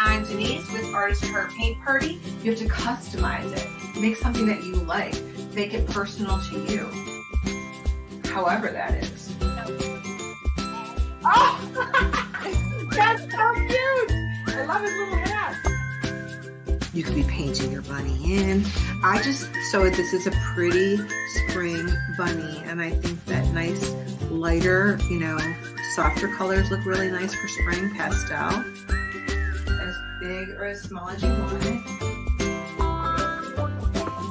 I'm Denise with Artist at Heart Paint Party. You have to customize it. Make something that you like. Make it personal to you. However that is. Oh! That's so cute! I love his little hat. You could be painting your bunny in. I just, so this is a pretty spring bunny, and I think that nice, lighter, you know, softer colors look really nice for spring pastel. As big or as small as you want it.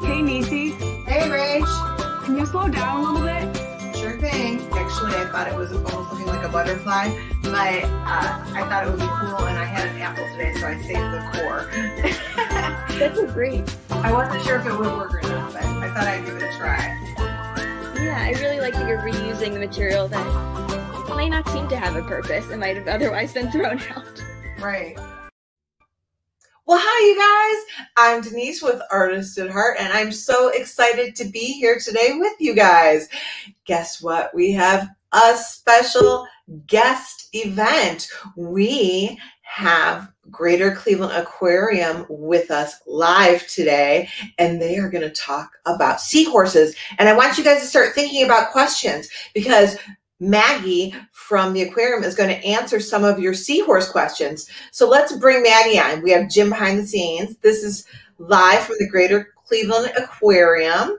Hey, Niecy. Hey, Rach. Can you slow down a little bit? Sure thing. Actually, I thought it was almost looking like a butterfly, but I thought it would be cool, and I had an apple today, so I saved the core. That's great. I wasn't sure if it would work or not, but I thought I'd give it a try. Yeah, I really like that you're reusing the material that may not seem to have a purpose and might have otherwise been thrown out. Right. Well, hi, you guys. I'm Denise with Artist at Heart, and I'm so excited to be here today with you guys. Guess what? We have a special guest event. We have Greater Cleveland Aquarium with us live today, and they are going to talk about seahorses. And I want you guys to start thinking about questions, because Maggie from the aquarium is going to answer some of your seahorse questions. So let's bring Maggie on. We have Jim behind the scenes. This is live from the Greater Cleveland Aquarium.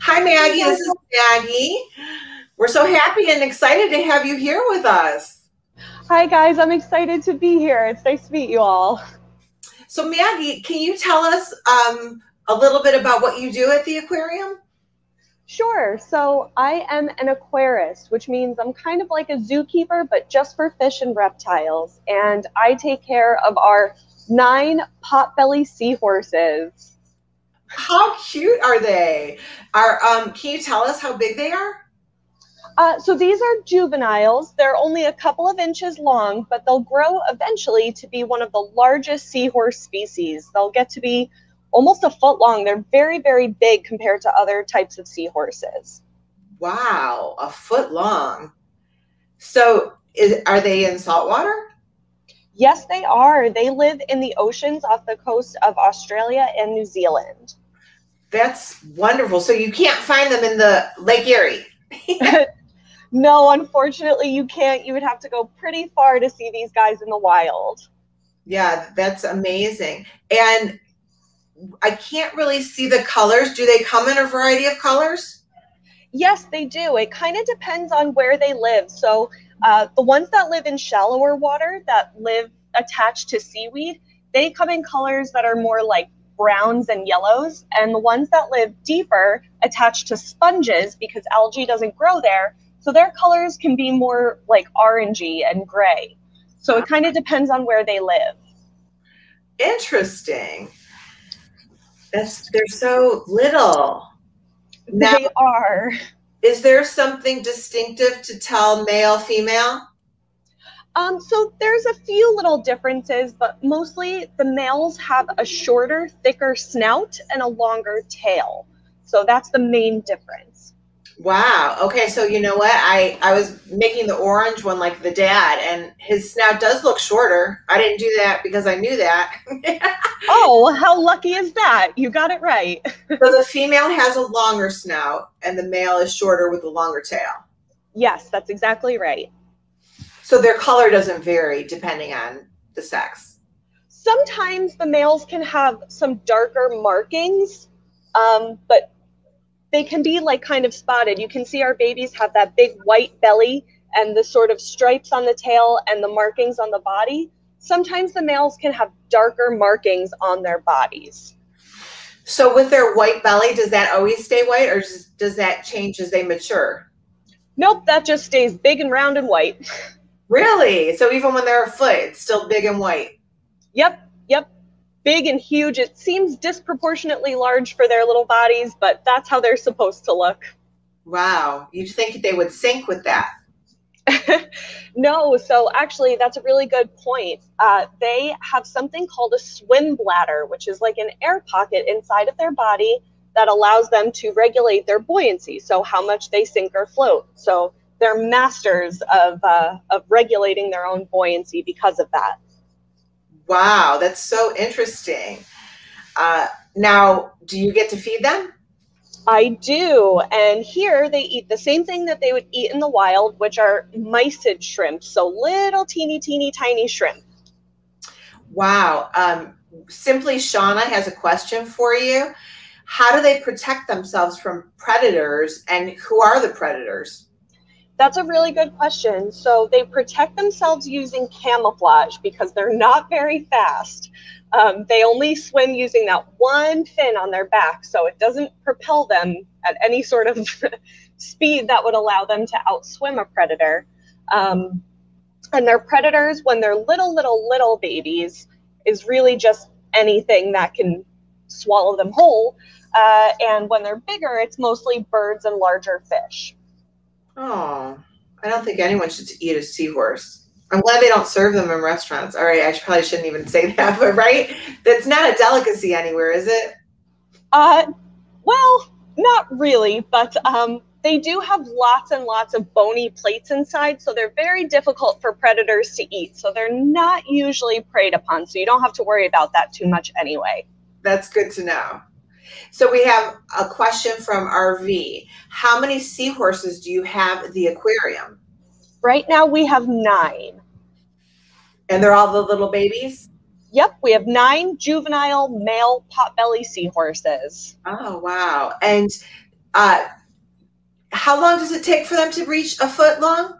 Hi, Maggie. This is Maggie. We're so happy and excited to have you here with us. Hi, guys. I'm excited to be here. It's nice to meet you all. So, Maggie, can you tell us a little bit about what you do at the aquarium? Sure. So I am an aquarist, which means I'm kind of like a zookeeper, but just for fish and reptiles. And I take care of our 9 potbelly seahorses. How cute are they? Can you tell us how big they are? So these are juveniles. They're only a couple of inches long, but they'll grow eventually to be one of the largest seahorse species. They'll get to be almost a foot long. They're very, very big compared to other types of seahorses. Wow, a foot long. So are they in saltwater? Yes, they are. They live in the oceans off the coast of Australia and New Zealand. That's wonderful. So you can't find them in the Lake Erie? No, unfortunately you can't. You would have to go pretty far to see these guys in the wild. Yeah, that's amazing. And I can't really see the colors. Do they come in a variety of colors? Yes, they do. It kind of depends on where they live. So the ones that live in shallower water, that live attached to seaweed, they come in colors that are more like browns and yellows. And the ones that live deeper, attached to sponges, because algae doesn't grow there, so their colors can be more like orangey and gray. So it kind of depends on where they live. Interesting. They're so little. Now, they are. Is there something distinctive to tell male, female? So there's a few little differences, but mostly the males have a shorter, thicker snout and a longer tail. So that's the main difference. Wow. Okay. So you know what? I was making the orange one like the dad, and his snout does look shorter. I didn't do that because I knew that. Oh, how lucky is that? You got it right. So the female has a longer snout and the male is shorter with a longer tail. Yes, that's exactly right. So their color doesn't vary depending on the sex. Sometimes the males can have some darker markings, but they can be like kind of spotted. You can see our babies have that big white belly and the sort of stripes on the tail and the markings on the body. Sometimes the males can have darker markings on their bodies. So with their white belly, does that always stay white, or does that change as they mature? Nope, that just stays big and round and white. Really? So even when they're a foot, it's still big and white? Yep, yep. Big and huge. It seems disproportionately large for their little bodies, but that's how they're supposed to look. Wow. You'd think they would sink with that. No, so actually that's a really good point. They have something called a swim bladder, which is like an air pocket inside of their body that allows them to regulate their buoyancy, so how much they sink or float. So they're masters of regulating their own buoyancy because of that. Wow, that's so interesting. Now, do you get to feed them? I do, and here they eat the same thing that they would eat in the wild, which are mysid shrimp, so little teeny tiny shrimp. Wow. Simply Shauna has a question for you. How do they protect themselves from predators, and who are the predators? That's a really good question. So they protect themselves using camouflage because they're not very fast. They only swim using that one fin on their back, so it doesn't propel them at any sort of speed that would allow them to outswim a predator. And their predators, when they're little babies, is really just anything that can swallow them whole. And when they're bigger, it's mostly birds and larger fish. Oh, I don't think anyone should eat a seahorse. I'm glad they don't serve them in restaurants. All right, I probably shouldn't even say that, but right? That's not a delicacy anywhere, is it? Well, not really, but they do have lots and lots of bony plates inside, so they're very difficult for predators to eat. So they're not usually preyed upon, so you don't have to worry about that too much anyway. That's good to know. So we have a question from RV. How many seahorses do you have at the aquarium? Right now we have 9. And they're all the little babies? Yep, we have 9 juvenile male potbelly seahorses. Oh, wow. And how long does it take for them to reach a foot long?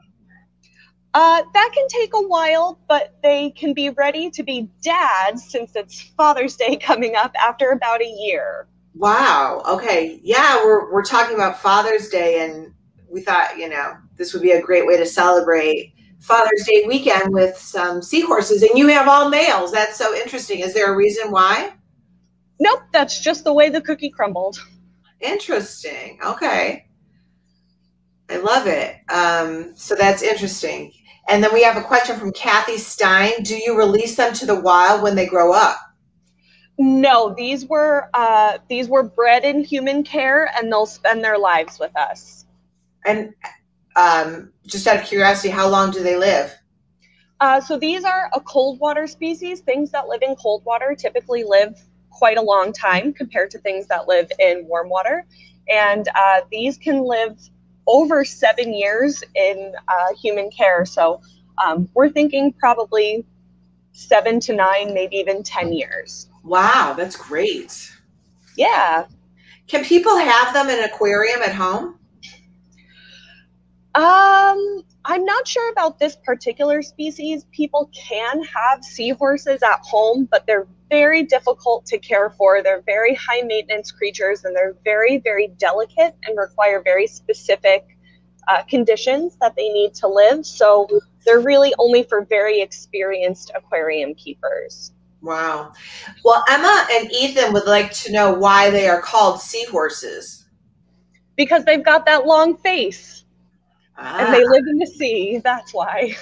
That can take a while, but they can be ready to be dads, since it's Father's Day coming up, after about a year. Wow. Okay. Yeah, we're talking about Father's Day, and we thought, you know, this would be a great way to celebrate Father's Day weekend with some seahorses, and you have all males. That's so interesting. Is there a reason why? Nope. That's just the way the cookie crumbled. Interesting. Okay. I love it. So that's interesting. And then we have a question from Kathy Stein. Do you release them to the wild when they grow up? No, these were bred in human care, and they'll spend their lives with us. And just out of curiosity, how long do they live? So these are a cold water species. Things that live in cold water typically live quite a long time compared to things that live in warm water. And these can live over 7 years in human care. So we're thinking probably 7 to 9, maybe even 10 years. Wow, that's great. Yeah. Can people have them in an aquarium at home? I'm not sure about this particular species. People can have seahorses at home, but they're very difficult to care for. They're very high maintenance creatures, and they're very delicate and require very specific conditions that they need to live. So they're really only for very experienced aquarium keepers. Wow. Well, Emma and Ethan would like to know why they are called seahorses. Because they've got that long face. Ah. And they live in the sea. That's why.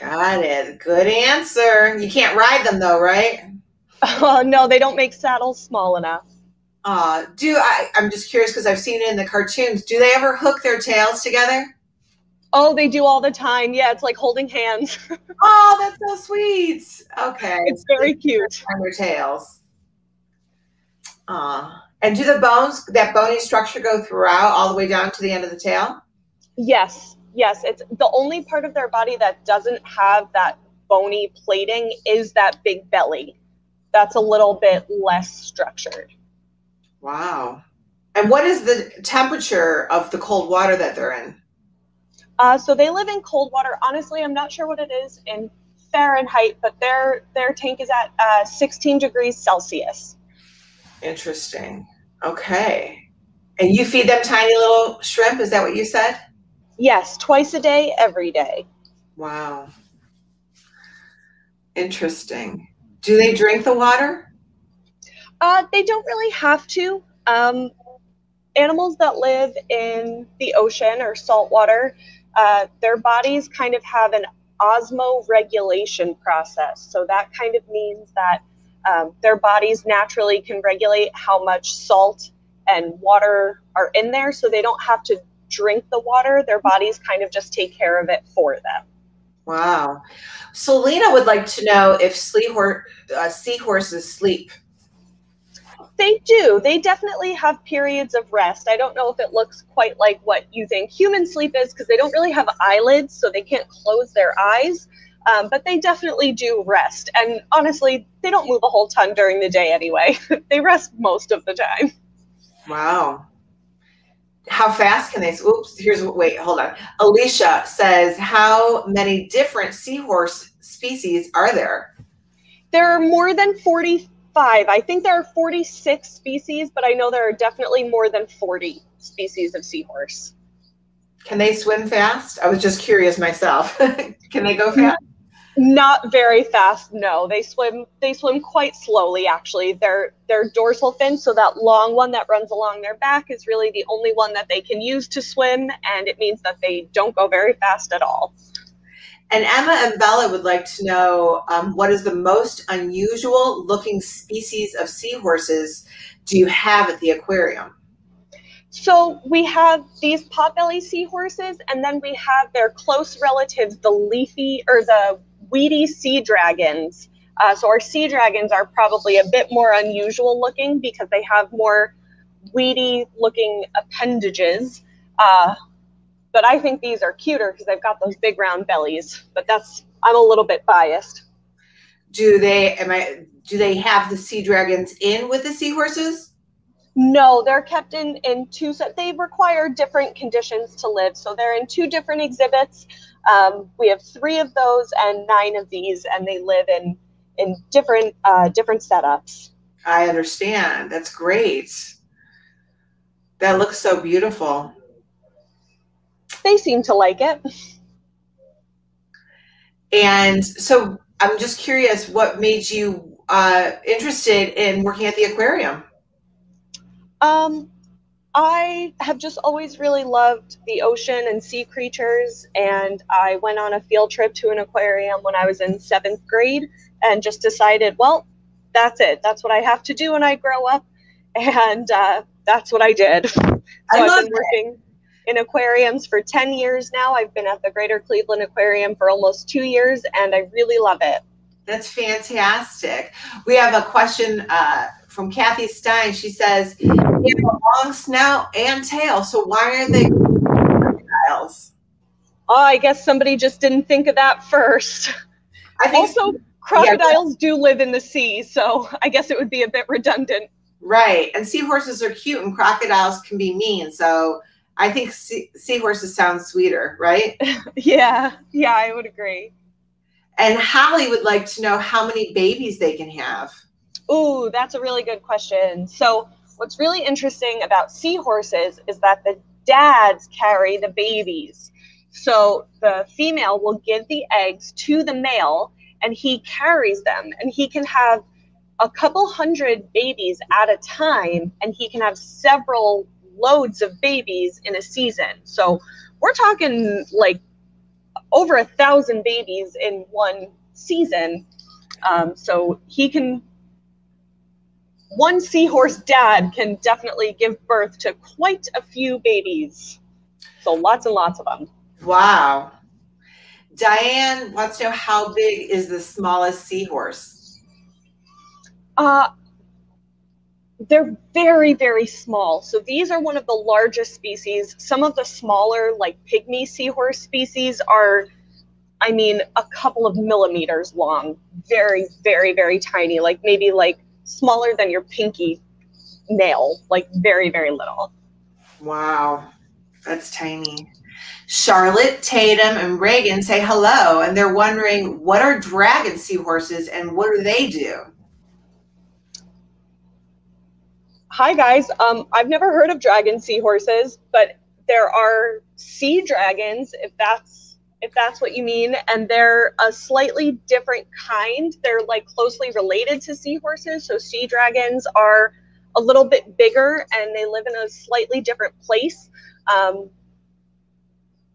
Got it. Good answer. You can't ride them though, right? Oh, no, they don't make saddles small enough. I'm just curious because I've seen it in the cartoons. Do they ever hook their tails together? Oh, they do all the time. Yeah, it's like holding hands. Oh, that's so sweet. Okay. It's very cute. On their tails. And do the bones, that bony structure, go throughout all the way down to the end of the tail? Yes. Yes, it's the only part of their body that doesn't have that bony plating is that big belly. That's a little bit less structured. Wow. And what is the temperature of the cold water that they're in? So they live in cold water. Honestly, I'm not sure what it is in Fahrenheit, but their tank is at 16 degrees Celsius. Interesting. Okay. And you feed them tiny little shrimp? Is that what you said? Yes, twice a day, every day. Wow. Interesting. Do they drink the water? They don't really have to. Animals that live in the ocean or salt water, their bodies kind of have an osmoregulation process. So that kind of means that their bodies naturally can regulate how much salt and water are in there, so they don't have to drink the water. Their bodies kind of just take care of it for them. Wow. Selena would like to know if seahorses sleep. They do. They definitely have periods of rest. I don't know if it looks quite like what you think human sleep is, because they don't really have eyelids, so they can't close their eyes. But they definitely do rest. And honestly, they don't move a whole ton during the day anyway. They rest most of the time. Wow. How fast can they? Oops, here's, wait, hold on. Alicia says, how many different seahorse species are there? There are more than 45. I think there are 46 species, but I know there are definitely more than 40 species of seahorse. Can they swim fast? I was just curious myself. Can they go fast? Not very fast, no. They swim quite slowly, actually. Their dorsal fin, so that long one that runs along their back, is really the only one that they can use to swim, and it means that they don't go very fast at all. And Emma and Bella would like to know, what is the most unusual looking species of seahorses do you have at the aquarium? So we have these potbelly seahorses, and then we have their close relatives, the leafy or the weedy sea dragons. So our sea dragons are probably a bit more unusual looking because they have more weedy looking appendages. But I think these are cuter because they've got those big round bellies, but that's, I'm a little bit biased. Do they have the sea dragons in with the seahorses? No, they're kept in two, they require different conditions to live. So they're in two different exhibits. We have 3 of those and 9 of these, and they live in different, different setups. I understand. That's great. That looks so beautiful. They seem to like it. And so I'm just curious, what made you interested in working at the aquarium? I have just always really loved the ocean and sea creatures, and I went on a field trip to an aquarium when I was in 7th grade and just decided, well, that's it. That's what I have to do when I grow up, and that's what I did. So I've been working in aquariums for 10 years now. I've been at the Greater Cleveland Aquarium for almost 2 years, and I really love it. That's fantastic. We have a question from Kathy Stein. She says, they have a long snout and tail, so why are they crocodiles? Oh, I guess somebody just didn't think of that first. I think also, crocodiles do live in the sea, so I guess it would be a bit redundant. Right, and seahorses are cute, and crocodiles can be mean, so I think seahorses sound sweeter, right? Yeah, I would agree. And Holly would like to know how many babies they can have. Ooh, that's a really good question. So what's really interesting about seahorses is that the dads carry the babies. So the female will give the eggs to the male, and he carries them. And he can have a couple hundred babies at a time, and he can have several loads of babies in a season. So we're talking like over 1,000 babies in one season. So he can, one seahorse dad can definitely give birth to quite a few babies. So lots and lots of them. Wow. Diane wants to know, how big is the smallest seahorse? They're very, very small. So these are one of the largest species. Some of the smaller, like pygmy seahorse species are, I mean, a couple of millimeters long. Very, very, very tiny. Like maybe like smaller than your pinky nail. Like very, very little. Wow. That's tiny. Charlotte, Tatum, and Reagan say hello. And they're wondering, what are dragon seahorses and what do they do? Hi guys, I've never heard of dragon seahorses, but there are sea dragons, if that's what you mean, and they're a slightly different kind. They're like closely related to seahorses, so sea dragons are a little bit bigger and they live in a slightly different place,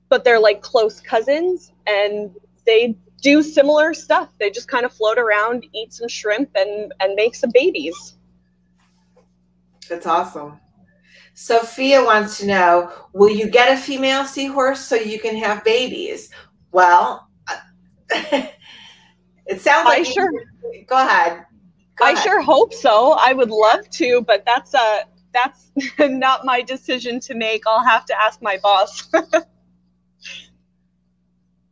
but they're like close cousins and they do similar stuff. They just kind of float around, eat some shrimp, and make some babies. That's awesome. Sophia wants to know, will you get a female seahorse so you can have babies? Well, It sounds like go ahead. Sure hope so. I would love to, but that's not my decision to make. I'll have to ask my boss.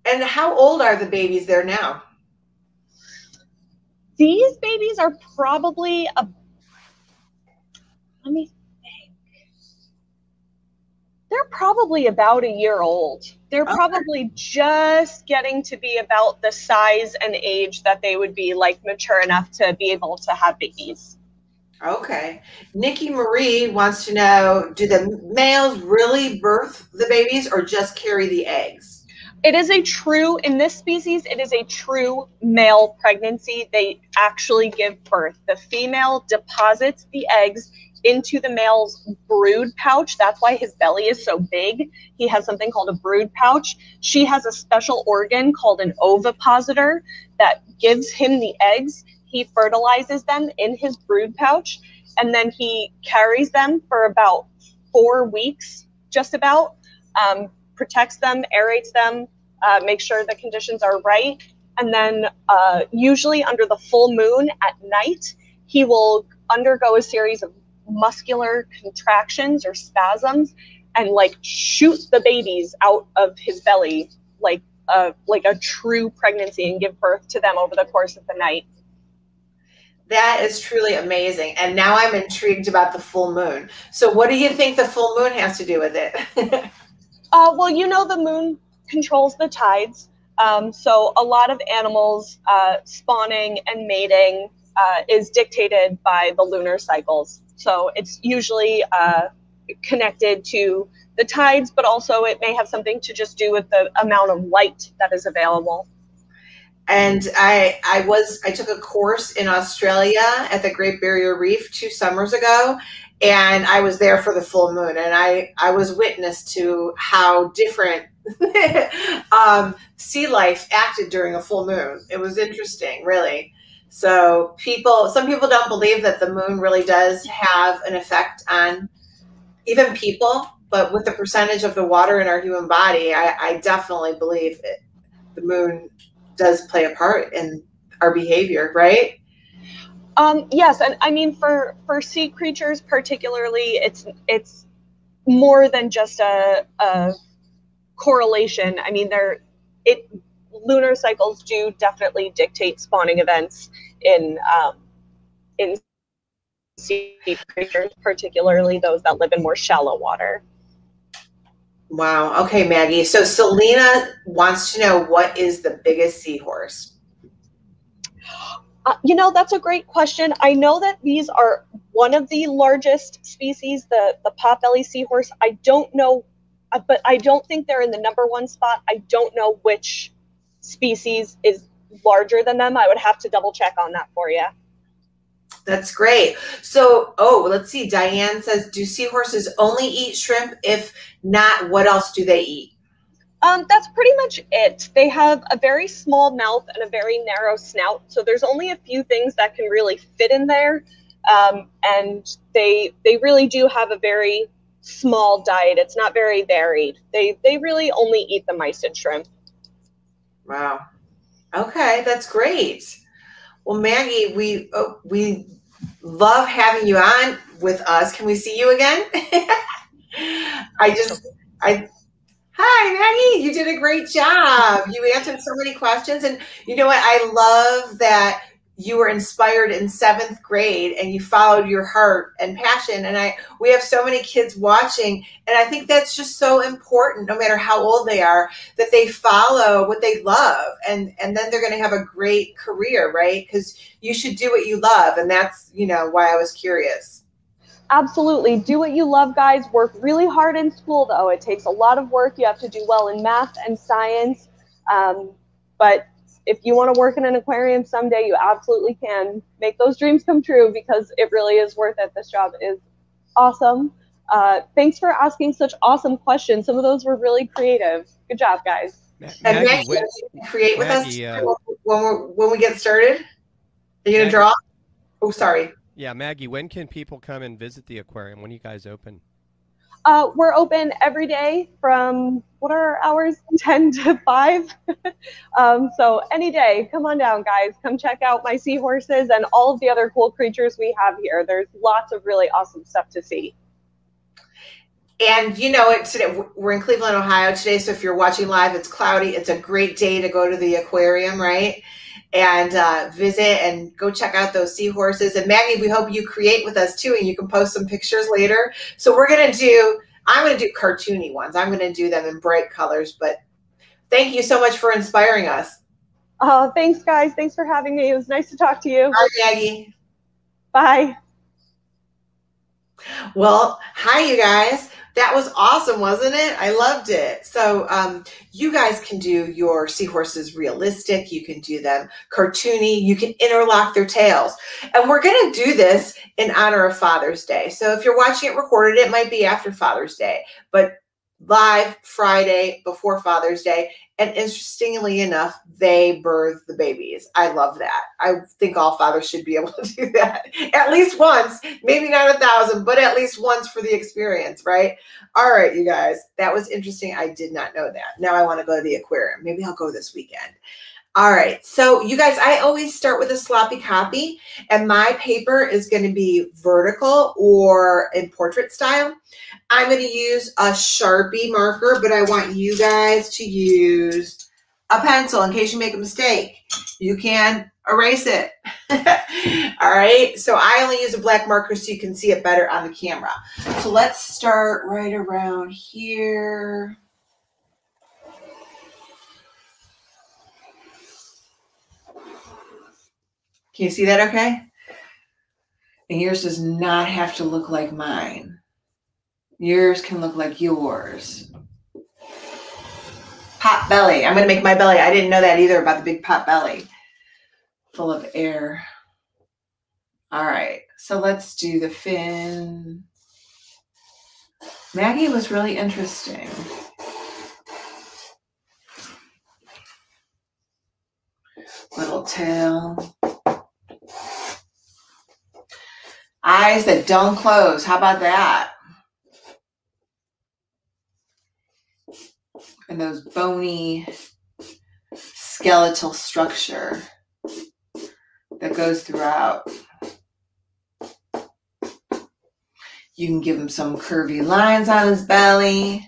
And how old are the babies there now? These babies are probably let me think. They're probably about a year old. They're probably just getting to be about the size and age that they would be like mature enough to be able to have babies. Okay. Nikki Marie wants to know, do the males really birth the babies or just carry the eggs? It is a true, in this species, it is a true male pregnancy. They actually give birth. The female deposits the eggs into the male's brood pouch. That's why his belly is so big. He has something called a brood pouch. She has a special organ called an ovipositor that gives him the eggs. He fertilizes them in his brood pouch, and then he carries them for about 4 weeks, just about, protects them, aerates them, makes sure the conditions are right. And then usually under the full moon at night, he will undergo a series of muscular contractions or spasms and like shoot the babies out of his belly like a true pregnancy and give birth to them over the course of the night. That is truly amazing. And now I'm intrigued about the full moon. So what do you think the full moon has to do with it? Well, you know, the moon controls the tides. So a lot of animals spawning and mating is dictated by the lunar cycles. So it's usually connected to the tides, but also it may have something to just do with the amount of light that is available. And I took a course in Australia at the Great Barrier Reef 2 summers ago, and I was there for the full moon, and I was witness to how different sea life acted during a full moon. It was interesting, really. So some people don't believe that the moon really does have an effect on even people, but with the percentage of the water in our human body, I definitely believe it, the moon does play a part in our behavior, right? Yes, and I mean for sea creatures particularly, it's more than just a correlation. I mean, lunar cycles do definitely dictate spawning events in sea creatures, particularly those that live in more shallow water. Wow. Okay, Maggie. So Selena wants to know, what is the biggest seahorse? You know, that's a great question. I know that these are one of the largest species, the potbelly seahorse. I don't know, but I don't think they're in the #1 spot. I don't know which species is larger than them. I would have to double check on that for you. That's great. So, let's see. Diane says, do seahorses only eat shrimp? If not, what else do they eat? That's pretty much it. They have a very small mouth and a very narrow snout. So there's only a few things that can really fit in there. And they really do have a very small diet. It's not very varied. They really only eat the mysid shrimp. Wow. Okay, that's great. Well, Maggie, we love having you on with us. Can we see you again? Hi, Maggie, you did a great job. You answered so many questions. And you know what? I love that you were inspired in 7th grade and you followed your heart and passion. And we have so many kids watching. And I think that's just so important, no matter how old they are, that they follow what they love. And then they're going to have a great career, right? Because you should do what you love. And that's, you know, why I was curious. Absolutely. Do what you love, guys. Work really hard in school, though. It takes a lot of work. You have to do well in math and science. But if you want to work in an aquarium someday, you absolutely can. Make those dreams come true, because it really is worth it. This job is awesome. Thanks for asking such awesome questions. Some of those were really creative. Good job, guys. And Maggie, create with us when we get started. Are you going to draw? Oh, sorry. Yeah, Maggie, when can people come and visit the aquarium? When are you guys open? We're open every day from, what are our hours, 10 to 5. So any day, come on down, guys. Come check out my seahorses and all of the other cool creatures we have here. There's lots of really awesome stuff to see. And you know, we're in Cleveland, Ohio today, so if you're watching live, it's cloudy. It's a great day to go to the aquarium, right? And visit and go check out those seahorses. And Maggie, we hope you create with us too, and you can post some pictures later. So we're gonna do, I'm gonna do cartoony ones. I'm gonna do them in bright colors, but thank you so much for inspiring us. Oh, thanks guys, thanks for having me. It was nice to talk to you. Bye, Maggie. Bye. Well, hi you guys. That was awesome, wasn't it? I loved it. So you guys can do your seahorses realistic. You can do them cartoony. You can interlock their tails. And we're going to do this in honor of Father's Day. So if you're watching it recorded, it might be after Father's Day, but live Friday before Father's Day. And interestingly enough, they birth the babies. I love that. I think all fathers should be able to do that at least once, maybe not 1,000, but at least once for the experience, right? All right, you guys, that was interesting. I did not know that. Now I want to go to the aquarium. Maybe I'll go this weekend. All right, so you guys, I always start with a sloppy copy, and my paper is going to be vertical or in portrait style. I'm going to use a Sharpie marker, but I want you guys to use a pencil in case you make a mistake. You can erase it. All right, so I only use a black marker so you can see it better on the camera. So let's start right around here. Can you see that okay? And yours does not have to look like mine. Yours can look like yours. Pot belly. I'm going to make my belly. I didn't know that either about the big pot belly. Full of air. All right. So let's do the fin. Maggie was really interesting. Little tail. Eyes that don't close. How about that? And those bony skeletal structure that goes throughout. You can give him some curvy lines on his belly.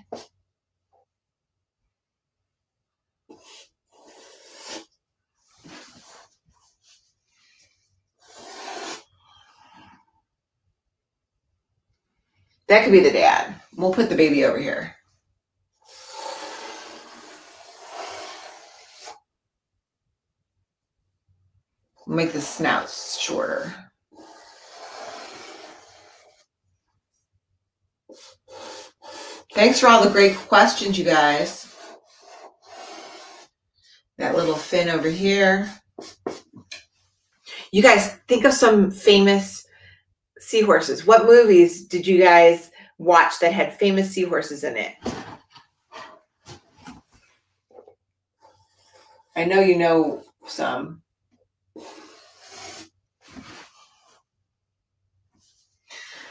That could be the dad. We'll put the baby over here. We'll make the snout shorter. Thanks for all the great questions, you guys. That little fin over here. You guys, think of some famous seahorses. What movies did you guys watch that had famous seahorses in it? I know you know some.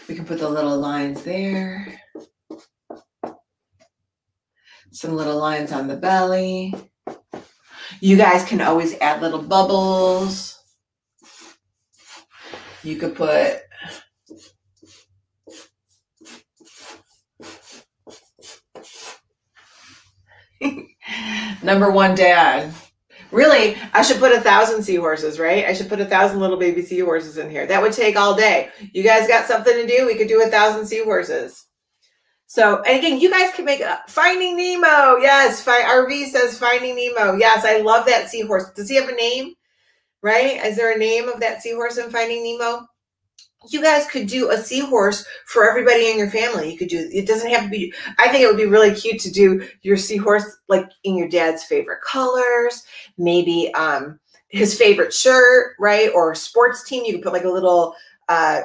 We can put the little lines there. Some little lines on the belly. You guys can always add little bubbles. You could put number one dad. Really, I should put 1,000 seahorses, right? I should put 1,000 little baby seahorses in here. That would take all day. You guys got something to do? We could do 1,000 seahorses. So, and again, you guys can make a Finding Nemo. Yes, RV says Finding Nemo. Yes, I love that seahorse. Does he have a name? Right? Is there a name of that seahorse in Finding Nemo? You guys could do a seahorse for everybody in your family. You could do, it doesn't have to be, I think it would be really cute to do your seahorse like in your dad's favorite colors, maybe his favorite shirt, right? Or a sports team. You could put like a little, I'm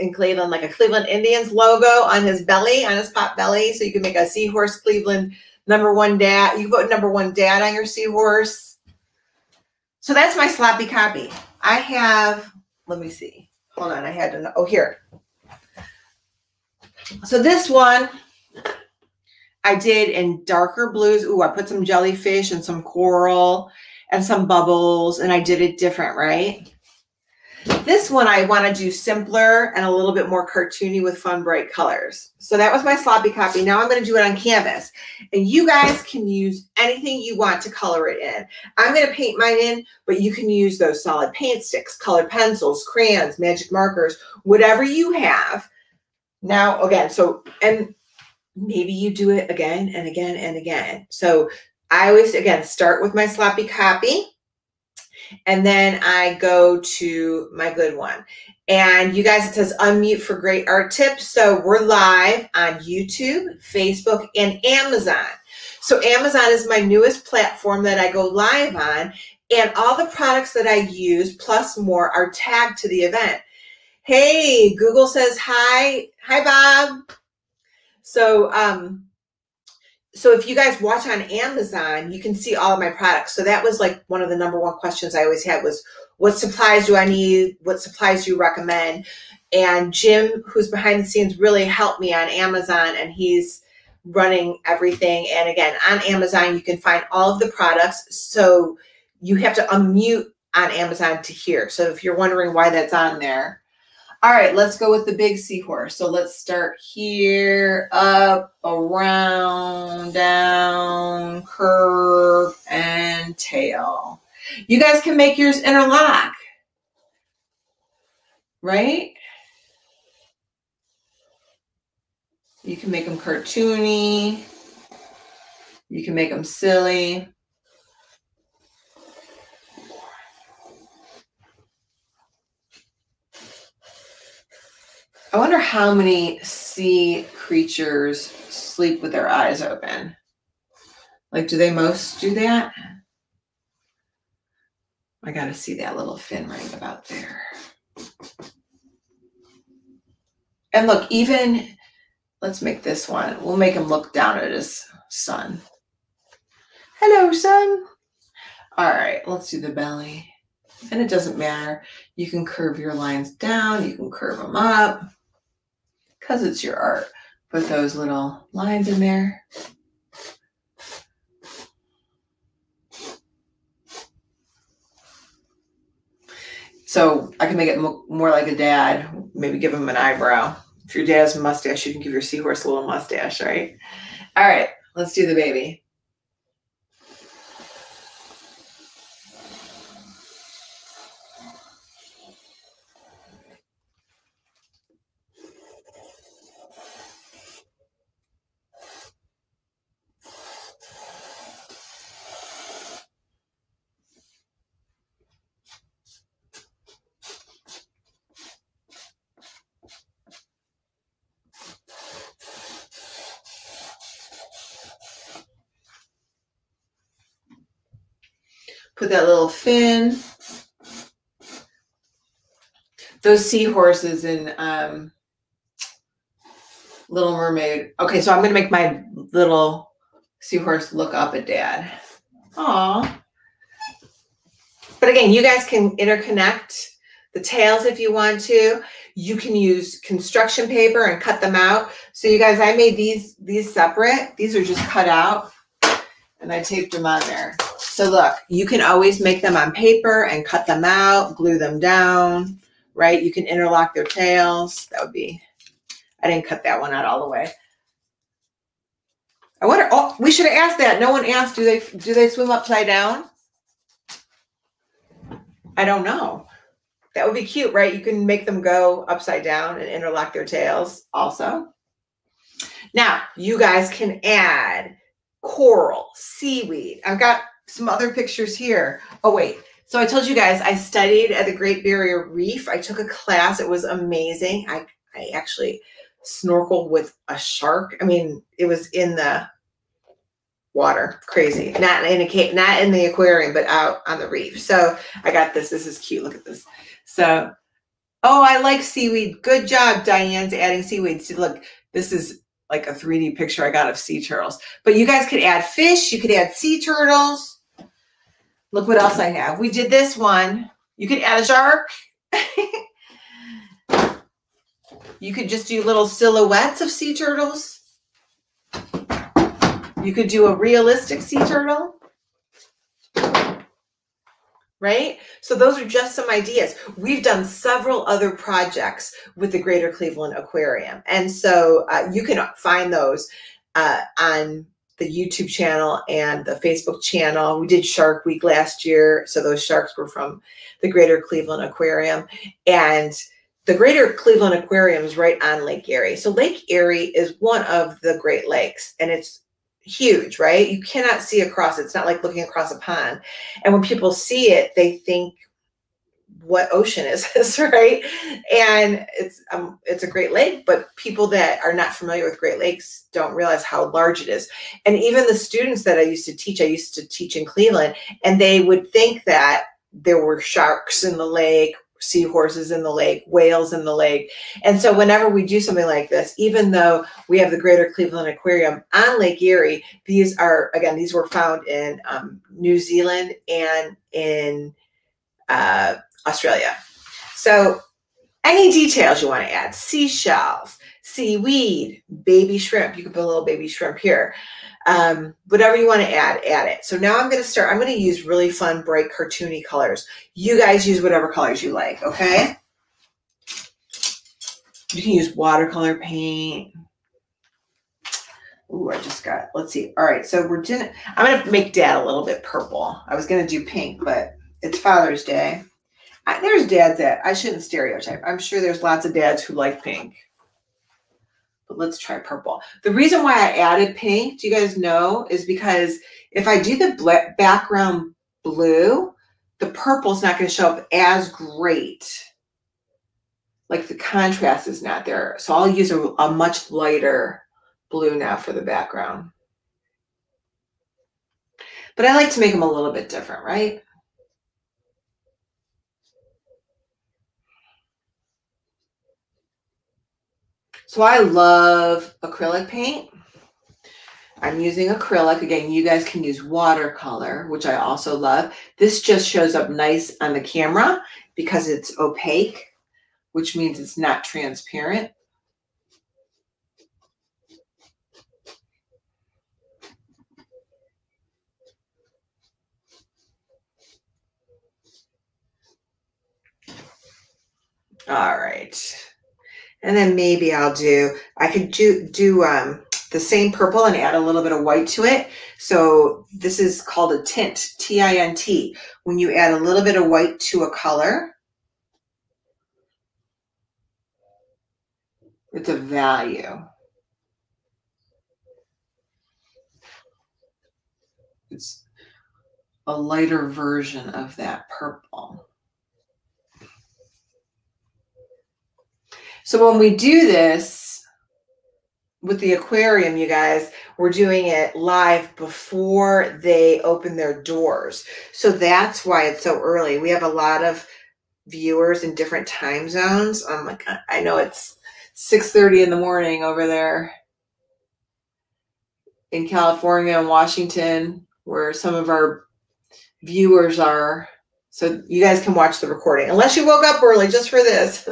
in Cleveland, like a Cleveland Indians logo on his belly, on his pot belly. So you could make a seahorse Cleveland number one dad. You put number one dad on your seahorse. So that's my sloppy copy. I have, let me see. Hold on, I had to know. Oh, here. So this one I did in darker blues. Ooh, I put some jellyfish and some coral and some bubbles, and I did it different, right? This one I want to do simpler and a little bit more cartoony with fun, bright colors. So that was my sloppy copy. Now I'm going to do it on canvas. And you guys can use anything you want to color it in. I'm going to paint mine in, but you can use those solid paint sticks, colored pencils, crayons, magic markers, whatever you have. Now, again, so, and maybe you do it again and again and again. So I always, again, start with my sloppy copy. And then I go to my good one. And you guys, it says unmute for great art tips. So we're live on YouTube, Facebook, and Amazon. So Amazon is my newest platform that I go live on. And all the products that I use, plus more, are tagged to the event. Hey, Google says hi. Hi, Bob. So, so if you guys watch on Amazon, you can see all of my products. So that was like one of the #1 questions I always had was, what supplies do I need? What supplies do you recommend? And Jim, who's behind the scenes, really helped me on Amazon, and he's running everything. And again, on Amazon, you can find all of the products. So you have to unmute on Amazon to hear. So if you're wondering why that's on there. All right, let's go with the big seahorse. So let's start here, up, around, down, curve, and tail. You guys can make yours interlock, right? You can make them cartoony. You can make them silly. I wonder how many sea creatures sleep with their eyes open. Like, do they most do that? I gotta see that little fin ring about there. And look, even, let's make this one. We'll make him look down at his sun. Hello, sun. All right, let's do the belly. And it doesn't matter. You can curve your lines down. You can curve them up. Because it's your art. Put those little lines in there. So I can make it more like a dad. Maybe give him an eyebrow. If your dad's a mustache, you can give your seahorse a little mustache, right? All right, let's do the baby. Put that little fin. Those seahorses in Little Mermaid. Okay, so I'm gonna make my little seahorse look up at dad. Aw. But again, you guys can interconnect the tails if you want to. You can use construction paper and cut them out. So you guys, I made these separate. These are just cut out, and I taped them on there. So look, you can always make them on paper and cut them out, glue them down, right? You can interlock their tails. That would be, I didn't cut that one out all the way. I wonder, oh, we should have asked that. No one asked, do they swim upside down? I don't know. That would be cute, right? You can make them go upside down and interlock their tails also. Now, you guys can add coral, seaweed. I've got some other pictures here. Oh, wait. So I told you guys I studied at the Great Barrier Reef. I took a class. It was amazing. I actually snorkeled with a shark. I mean, it was in the water. Crazy. Not in a cave, not in the aquarium, but out on the reef. So I got this. This is cute. Look at this. So, oh, I like seaweed. Good job. Diane's adding seaweed. See, look, this is like a 3D picture I got of sea turtles. But you guys could add fish. You could add sea turtles. Look what else I have. We did this one. You could add a shark. You could just do little silhouettes of sea turtles. You could do a realistic sea turtle, right? So those are just some ideas. We've done several other projects with the Greater Cleveland Aquarium. And so you can find those on the YouTube channel and the Facebook channel. We did Shark Week last year. So those sharks were from the Greater Cleveland Aquarium. And the Greater Cleveland Aquarium is right on Lake Erie. So Lake Erie is one of the Great Lakes, and it's huge, right? You cannot see across. It's not like looking across a pond. And when people see it, they think, what ocean is this, right? And it's a Great Lake, but people that are not familiar with Great Lakes don't realize how large it is. And even the students that I used to teach in Cleveland, and they would think that there were sharks in the lake, seahorses in the lake, whales in the lake. And so whenever we do something like this, even though we have the Greater Cleveland Aquarium on Lake Erie, these are, again, these were found in New Zealand and in Australia. So any details you want to add, seashells, seaweed, baby shrimp, you could put a little baby shrimp here. Whatever you want to add, add it. So now I'm going to use really fun, bright, cartoony colors. You guys use whatever colors you like, okay? You can use watercolor paint. Ooh, I just got, let's see. All right, so I'm going to make Dad a little bit purple. I was going to do pink, but it's Father's Day. There's dads that, I shouldn't stereotype. I'm sure there's lots of dads who like pink. But let's try purple. The reason why I added pink, do you guys know, is because if I do the background blue, the purple's not going to show up as great. Like the contrast is not there. So I'll use a much lighter blue now for the background. But I like to make them a little bit different, right? So I love acrylic paint. I'm using acrylic. Again, you guys can use watercolor, which I also love. This just shows up nice on the camera because it's opaque, which means it's not transparent. All right. And then maybe I could do the same purple and add a little bit of white to it. So this is called a tint, T-I-N-T. When you add a little bit of white to a color, it's a value. It's a lighter version of that purple. So when we do this with the aquarium, you guys, we're doing it live before they open their doors. So that's why it's so early. We have a lot of viewers in different time zones. I'm like, I know it's 6:30 in the morning over there in California and Washington, where some of our viewers are. So you guys can watch the recording, unless you woke up early just for this.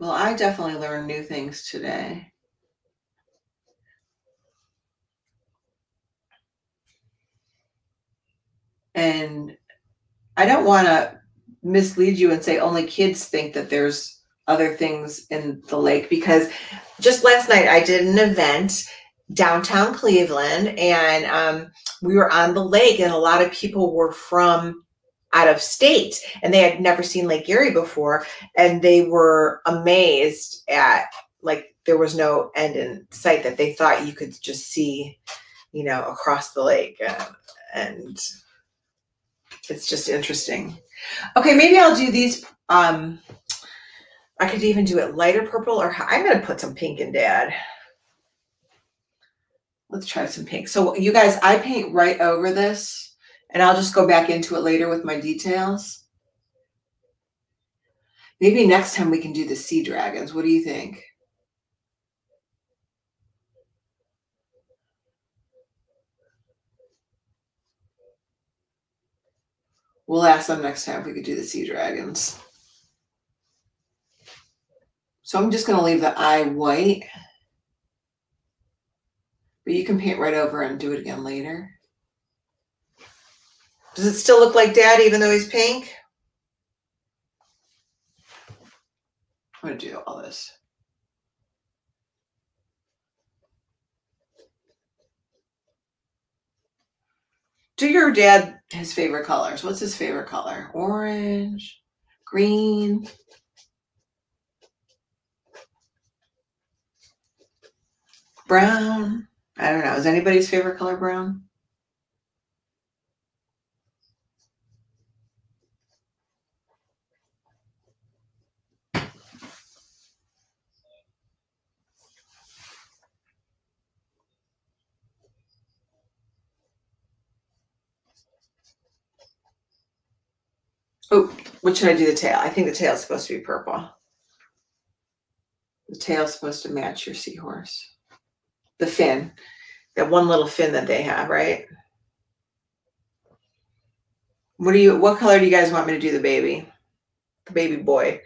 Well, I definitely learned new things today. And I don't want to mislead you and say only kids think that there's other things in the lake, because just last night I did an event downtown Cleveland, and we were on the lake, and a lot of people were from out of state, and they had never seen Lake Erie before, and they were amazed at, like, there was no end in sight, that they thought you could just see, you know, across the lake, and it's just interesting. Okay, maybe I'll do these. I could even do it lighter purple, or I'm gonna put some pink in Dad. Let's try some pink. So you guys, I paint right over this. And I'll just go back into it later with my details. Maybe next time we can do the sea dragons. What do you think? We'll ask them next time if we could do the sea dragons. So I'm just going to leave the eye white. But you can paint right over and do it again later. Does it still look like Dad even though he's pink? I'm going to do all this. Do your dad his favorite colors. What's his favorite color? Orange, green. Brown. I don't know. Is anybody's favorite color brown? Oh, what should I do the tail? I think the tail's supposed to be purple. The tail's supposed to match your seahorse. The fin, that one little fin that they have, right? What color do you guys want me to do the baby boy?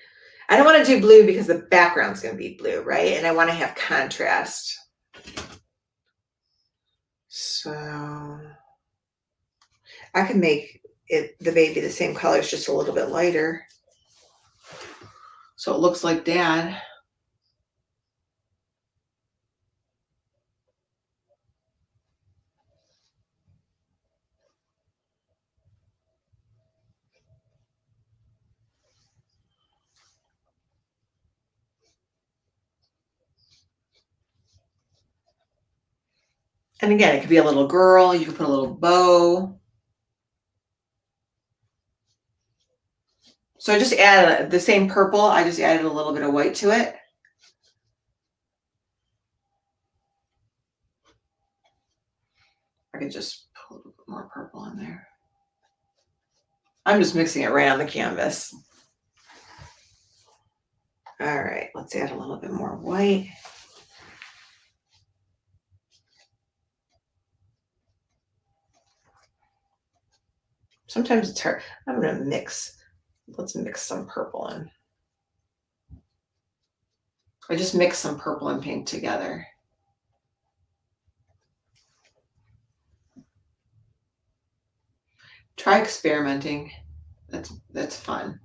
I don't want to do blue because the background's going to be blue, right? And I want to have contrast. So I can make it, the baby, the same color, is just a little bit lighter. So it looks like Dad. And again, it could be a little girl. You could put a little bow. So I just added the same purple. I just added a little bit of white to it. I could just put a little bit more purple in there. I'm just mixing it right on the canvas. All right, let's add a little bit more white. Sometimes it's hard. I'm going to mix. Let's mix some purple in. I just mix some purple and pink together. Try experimenting. That's fun.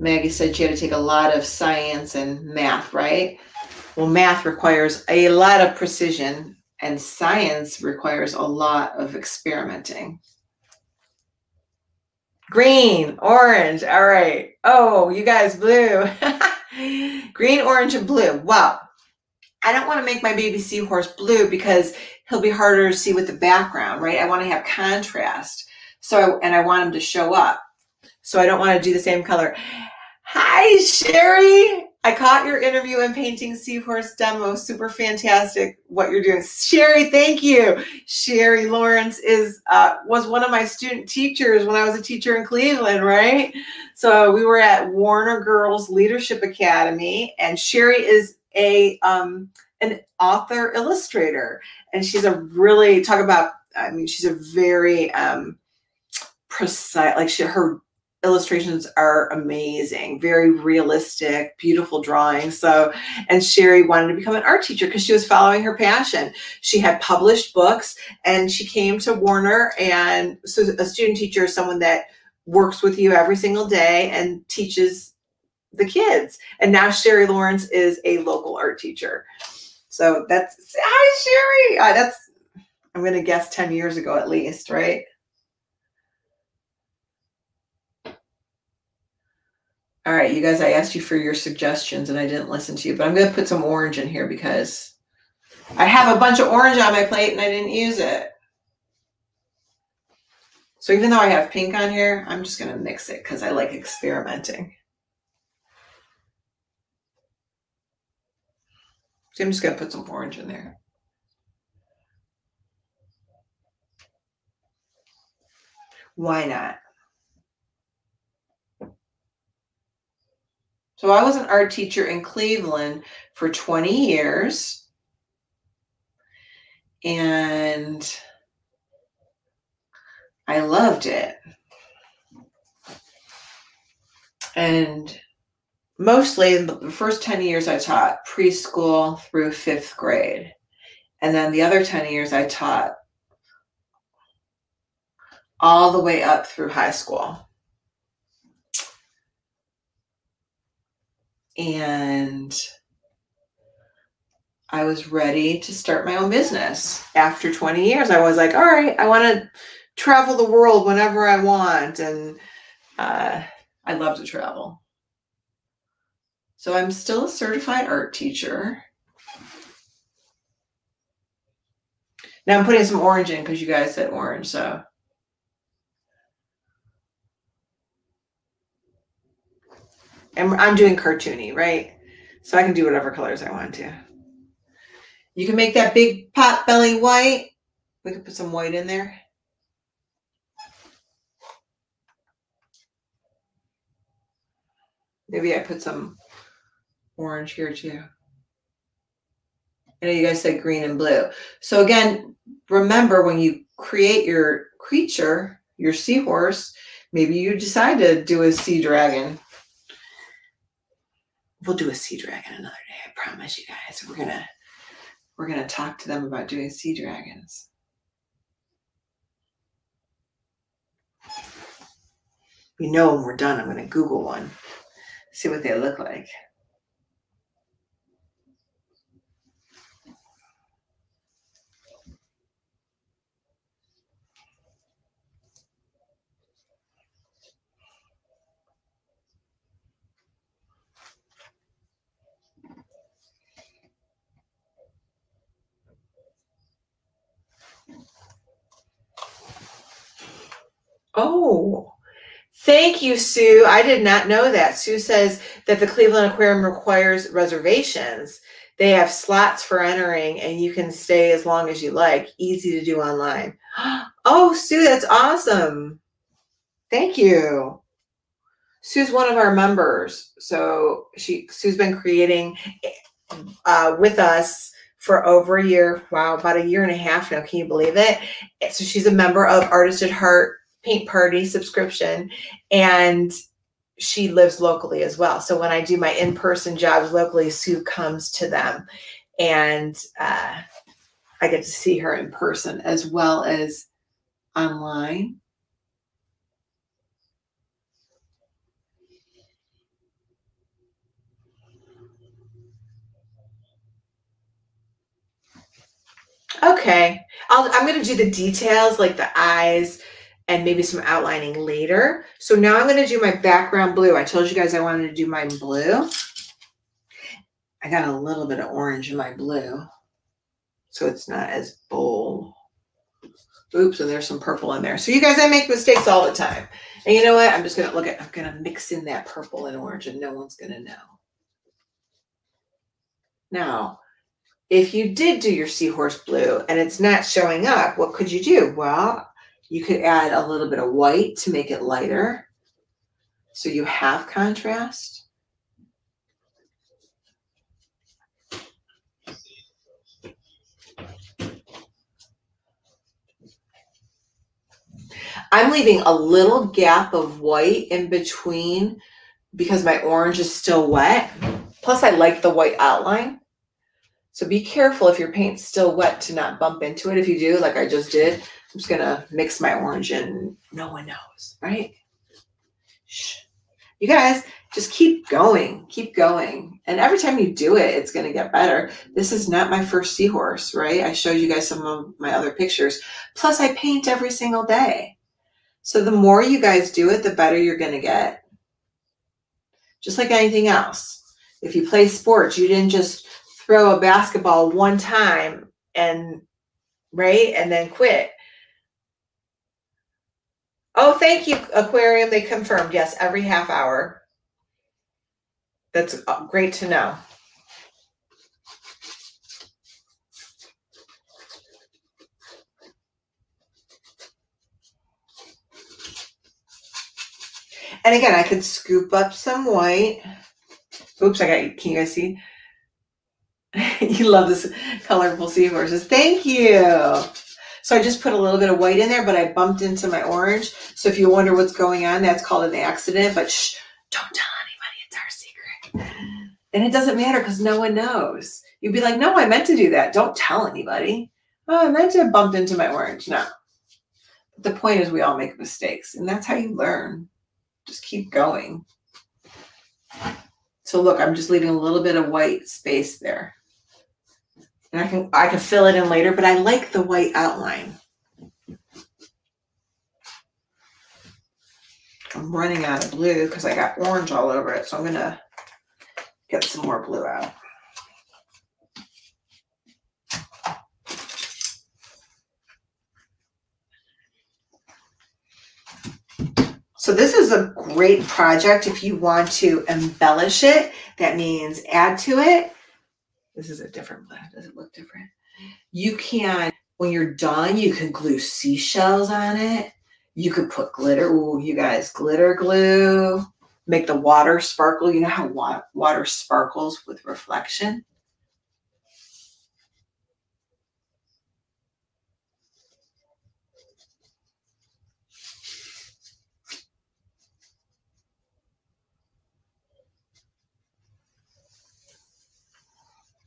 Maggie said she had to take a lot of science and math, right? Well, math requires a lot of precision and science requires a lot of experimenting. Green, orange, all right. Oh, you guys, blue. Green, orange, and blue. Wow. I don't want to make my baby seahorse blue because he'll be harder to see with the background, right? I want to have contrast. So, and I want him to show up. So I don't want to do the same color. Hi, Sherry. I caught your interview and painting seahorse demo. Super fantastic what you're doing. Sherry, thank you. Sherry Lawrence was one of my student teachers when I was a teacher in Cleveland, right? So we were at Warner Girls Leadership Academy, and Sherry is a an author illustrator. And she's a really, talk about, I mean, she's a very precise, like her illustrations are amazing, very realistic, beautiful drawings. So, and Sherry wanted to become an art teacher because she was following her passion. She had published books and she came to Warner, and so a student teacher is someone that works with you every single day and teaches the kids. And now Sherry Lawrence is a local art teacher. So that's, hi Sherry, that's, I'm going to guess 10 years ago at least, right? All right, you guys, I asked you for your suggestions and I didn't listen to you, but I'm going to put some orange in here because I have a bunch of orange on my plate and I didn't use it. So even though I have pink on here, I'm just going to mix it because I like experimenting. So I'm just going to put some orange in there. Why not? So I was an art teacher in Cleveland for 20 years, and I loved it. And mostly the first 10 years I taught preschool through 5th grade. And then the other 10 years I taught all the way up through high school. And I was ready to start my own business. After 20 years, I was like, all right, I want to travel the world whenever I want. And I love to travel. So I'm still a certified art teacher. Now I'm putting some orange in because you guys said orange, so. And I'm doing cartoony, right? So I can do whatever colors I want to. You can make that big pot belly white. We can put some white in there. Maybe I put some orange here too. I know you guys said green and blue. So again, remember when you create your creature, your seahorse, maybe you decide to do a sea dragon. We'll do a sea dragon another day, I promise you guys. We're gonna talk to them about doing sea dragons. You know, when we're done, I'm gonna Google one, see what they look like. Oh, thank you, Sue. I did not know that. Sue says that the Cleveland Aquarium requires reservations. They have slots for entering, and you can stay as long as you like. Easy to do online. Oh, Sue, that's awesome. Thank you. Sue's one of our members. So Sue's been creating with us for over a year. Wow, about a year and a half now. Can you believe it? So she's a member of Artist at Heart Paint Party subscription, and she lives locally as well. So when I do my in-person jobs locally, Sue comes to them, and I get to see her in person as well as online. Okay, I'm going to do the details like the eyes and maybe some outlining later. So now I'm gonna do my background blue. I told you guys I wanted to do mine blue. I got a little bit of orange in my blue, so it's not as bold. Oops, and there's some purple in there. So you guys, I make mistakes all the time. And you know what? I'm just gonna I'm gonna mix in that purple and orange, and no one's gonna know. Now, if you did do your seahorse blue and it's not showing up, what could you do? Well, you could add a little bit of white to make it lighter, so you have contrast. I'm leaving a little gap of white in between because my orange is still wet. Plus, I like the white outline. So be careful if your paint's still wet to not bump into it. If you do, like I just did, I'm just going to mix my orange and no one knows, right? Shh. You guys, just keep going. Keep going. And every time you do it, it's going to get better. This is not my first seahorse, right? I showed you guys some of my other pictures. Plus, I paint every single day. So the more you guys do it, the better you're going to get. Just like anything else. If you play sports, you didn't just throw a basketball one time and, right, and then quit. Oh, thank you, Aquarium. They confirmed. Yes, every half hour. That's great to know. And again, I could scoop up some white. Oops, I got you. Can you guys see? You love this colorful seahorses. Thank you. So I just put a little bit of white in there, but I bumped into my orange. So if you wonder what's going on, that's called an accident, but shh, don't tell anybody, it's our secret. And it doesn't matter because no one knows. You'd be like, no, I meant to do that. Don't tell anybody. Oh, I meant to bump into my orange. No. But the point is we all make mistakes, and that's how you learn. Just keep going. So look, I'm just leaving a little bit of white space there. And I can fill it in later, but I like the white outline. I'm running out of blue because I got orange all over it, so I'm going to get some more blue out. So this is a great project if you want to embellish it. That means add to it. This is a different blue. Does it look different? You can, when you're done, you can glue seashells on it. You could put glitter. Ooh, you guys, glitter glue. Make the water sparkle. You know how water sparkles with reflection?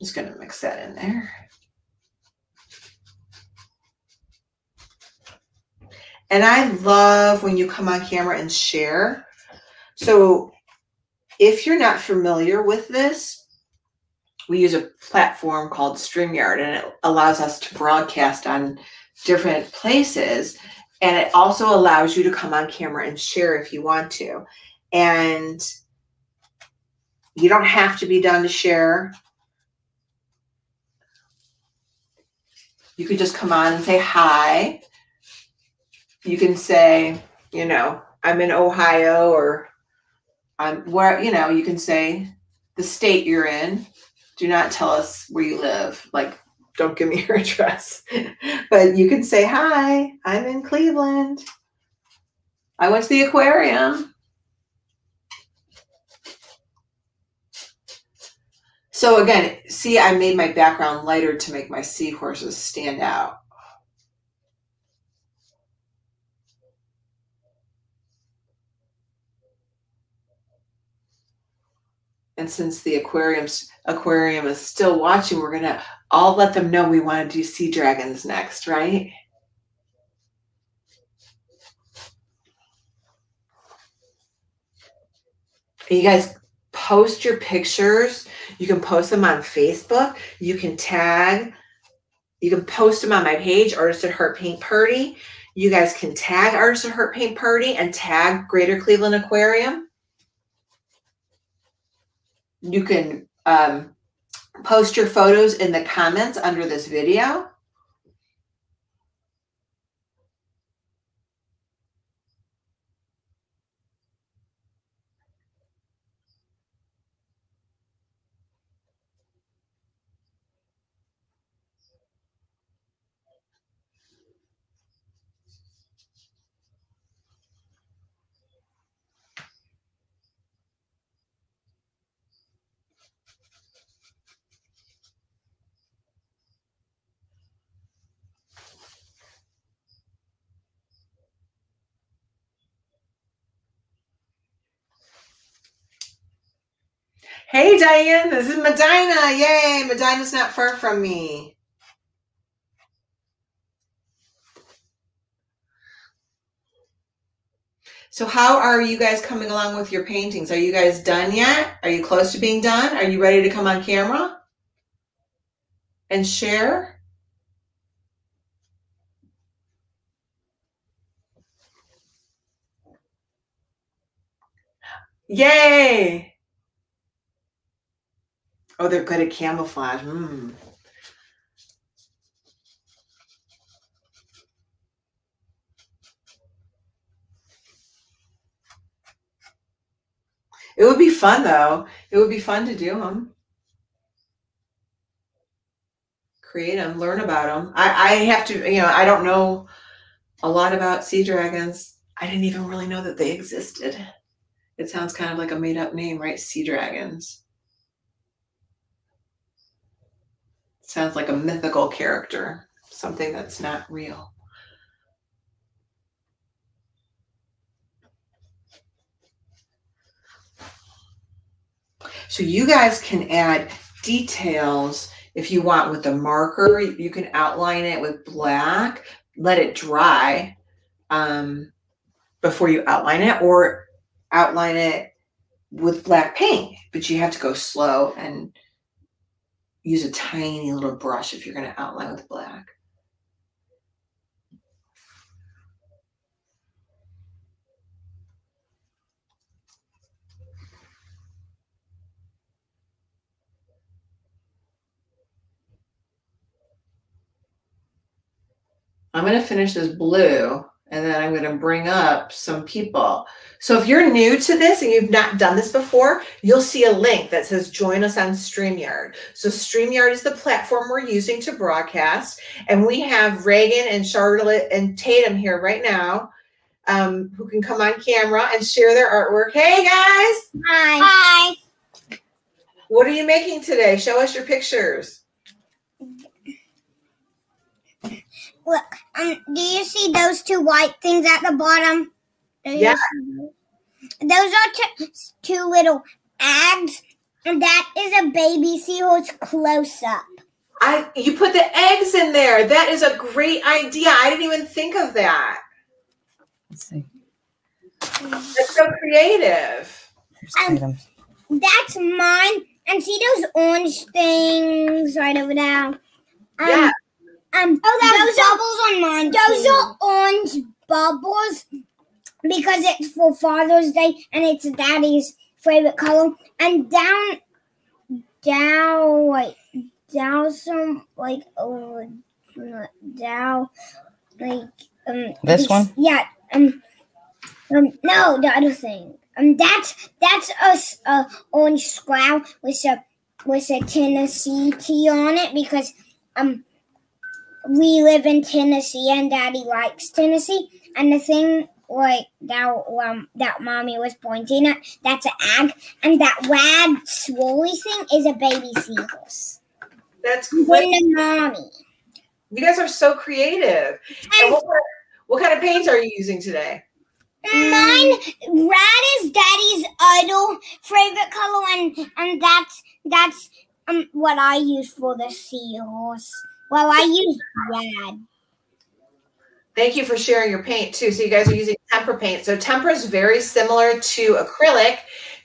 Just going to mix that in there. And I love when you come on camera and share. So if you're not familiar with this, we use a platform called StreamYard, and it allows us to broadcast on different places. And it also allows you to come on camera and share if you want to. And you don't have to be done to share. You could just come on and say hi. You can say, you know, I'm in Ohio, or I'm where, you know, you can say the state you're in. Do not tell us where you live. Like, don't give me your address. But you can say, hi, I'm in Cleveland. I went to the aquarium. So again, see, I made my background lighter to make my seahorses stand out. And since the aquarium is still watching, we're going to all let them know we want to do sea dragons next, right? And you guys, post your pictures. You can post them on Facebook. You can tag. You can post them on my page, Artist at Heart Paint Party. You guys can tag Artist at Heart Paint Party and tag Greater Cleveland Aquarium. You can post your photos in the comments under this video. Hey, Diane, this is Medina. Yay, Medina's not far from me. So how are you guys coming along with your paintings? Are you guys done yet? Are you close to being done? Are you ready to come on camera and share? Yay! Oh, they're good at camouflage. It would be fun, though. It would be fun to do them. Create them, learn about them. I have to, you know, I don't know a lot about sea dragons. I didn't even really know that they existed. It sounds kind of like a made-up name, right? Sea dragons. Sounds like a mythical character. something that's not real. So you guys can add details if you want with the marker. You can outline it with black, let it dry before you outline it, or outline it with black paint, but you have to go slow and use a tiny little brush if you're going to outline with black. I'm going to finish this blue and then I'm going to bring up some people. So if you're new to this and you've not done this before, you'll see a link that says join us on StreamYard. So StreamYard is the platform we're using to broadcast. And we have Reagan and Charlotte and Tatum here right now who can come on camera and share their artwork. Hey guys. Hi. Hi. What are you making today? Show us your pictures. Look, do you see those two white things at the bottom? Yeah. Those are two little eggs, and that is a baby seahorse close up. You put the eggs in there. That is a great idea. I didn't even think of that. Let's see. That's so creative. That's mine. And see those orange things right over there? Yeah. Those bubbles are on mine. Those are orange bubbles because it's for Father's Day and it's Daddy's favorite color. And this one? Yeah. No, the other thing. That's a orange square with a Tennessee tea on it because we live in Tennessee, and Daddy likes Tennessee. And the thing like that Mommy was pointing at, that's an egg. And that wag, swirly thing is a baby seahorse. That's great. Mommy. You guys are so creative. And what kind of paints are you using today? Mine, red is Daddy's idol favorite color, and that's what I use for the seahorse. Well, I use red. Thank you for sharing your paint, too. So you guys are using tempera paint. So tempera is very similar to acrylic.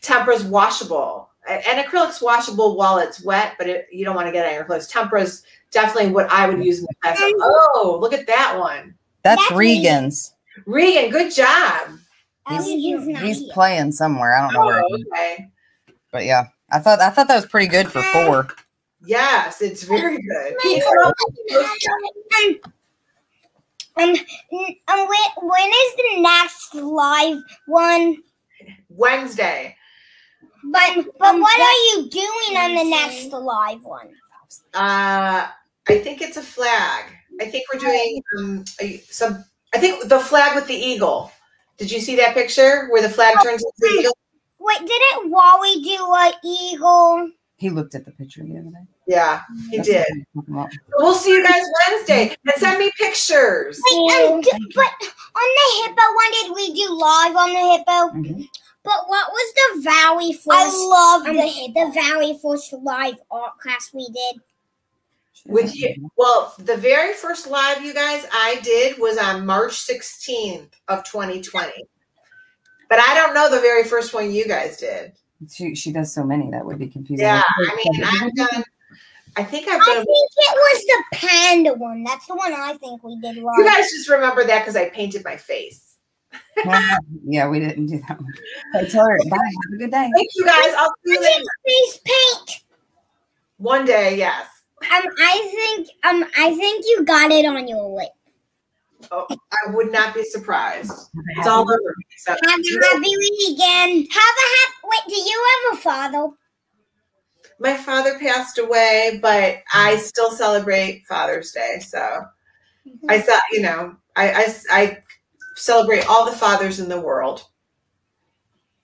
Tempera is washable. And acrylic's washable while it's wet, but you don't want to get it on your clothes. Tempera is definitely what I would use in the class. Oh, look at that one. That's Regan's. Regan, good job. He's playing somewhere. I don't know where. Okay. But, yeah, I thought that was pretty good for 4. Yes, it's very good. When is the next live one? Wednesday. But what are you doing on the next live one? I think it's a flag. I think we're doing I think the flag with the eagle. Did you see that picture where the flag turns into the eagle? Wait, didn't Wally do an eagle? He looked at the picture the other day. Yeah, he did. We'll see you guys Wednesday. And send me pictures. Wait, but on the hippo one, did we do live on the hippo? Mm-hmm. But what was the Valley Force? I love the Valley Force live art class we did. With you, well, the very first live you guys I did was on March 16th of 2020. But I don't know the very first one you guys did. She does so many that would be confusing. Yeah, I mean, I think it was the panda one. That's the one I think we did live. You guys just remember that because I painted my face. Yeah, we didn't do that one. I tell her, bye. Have a good day. Thank you guys. I'll see you later. Face paint. One day, yes. I think you got it on your lip. Oh, I would not be surprised. It's all over. So. Have a happy weekend. Wait, do you have a father? My father passed away, but I still celebrate Father's Day. So I celebrate all the fathers in the world.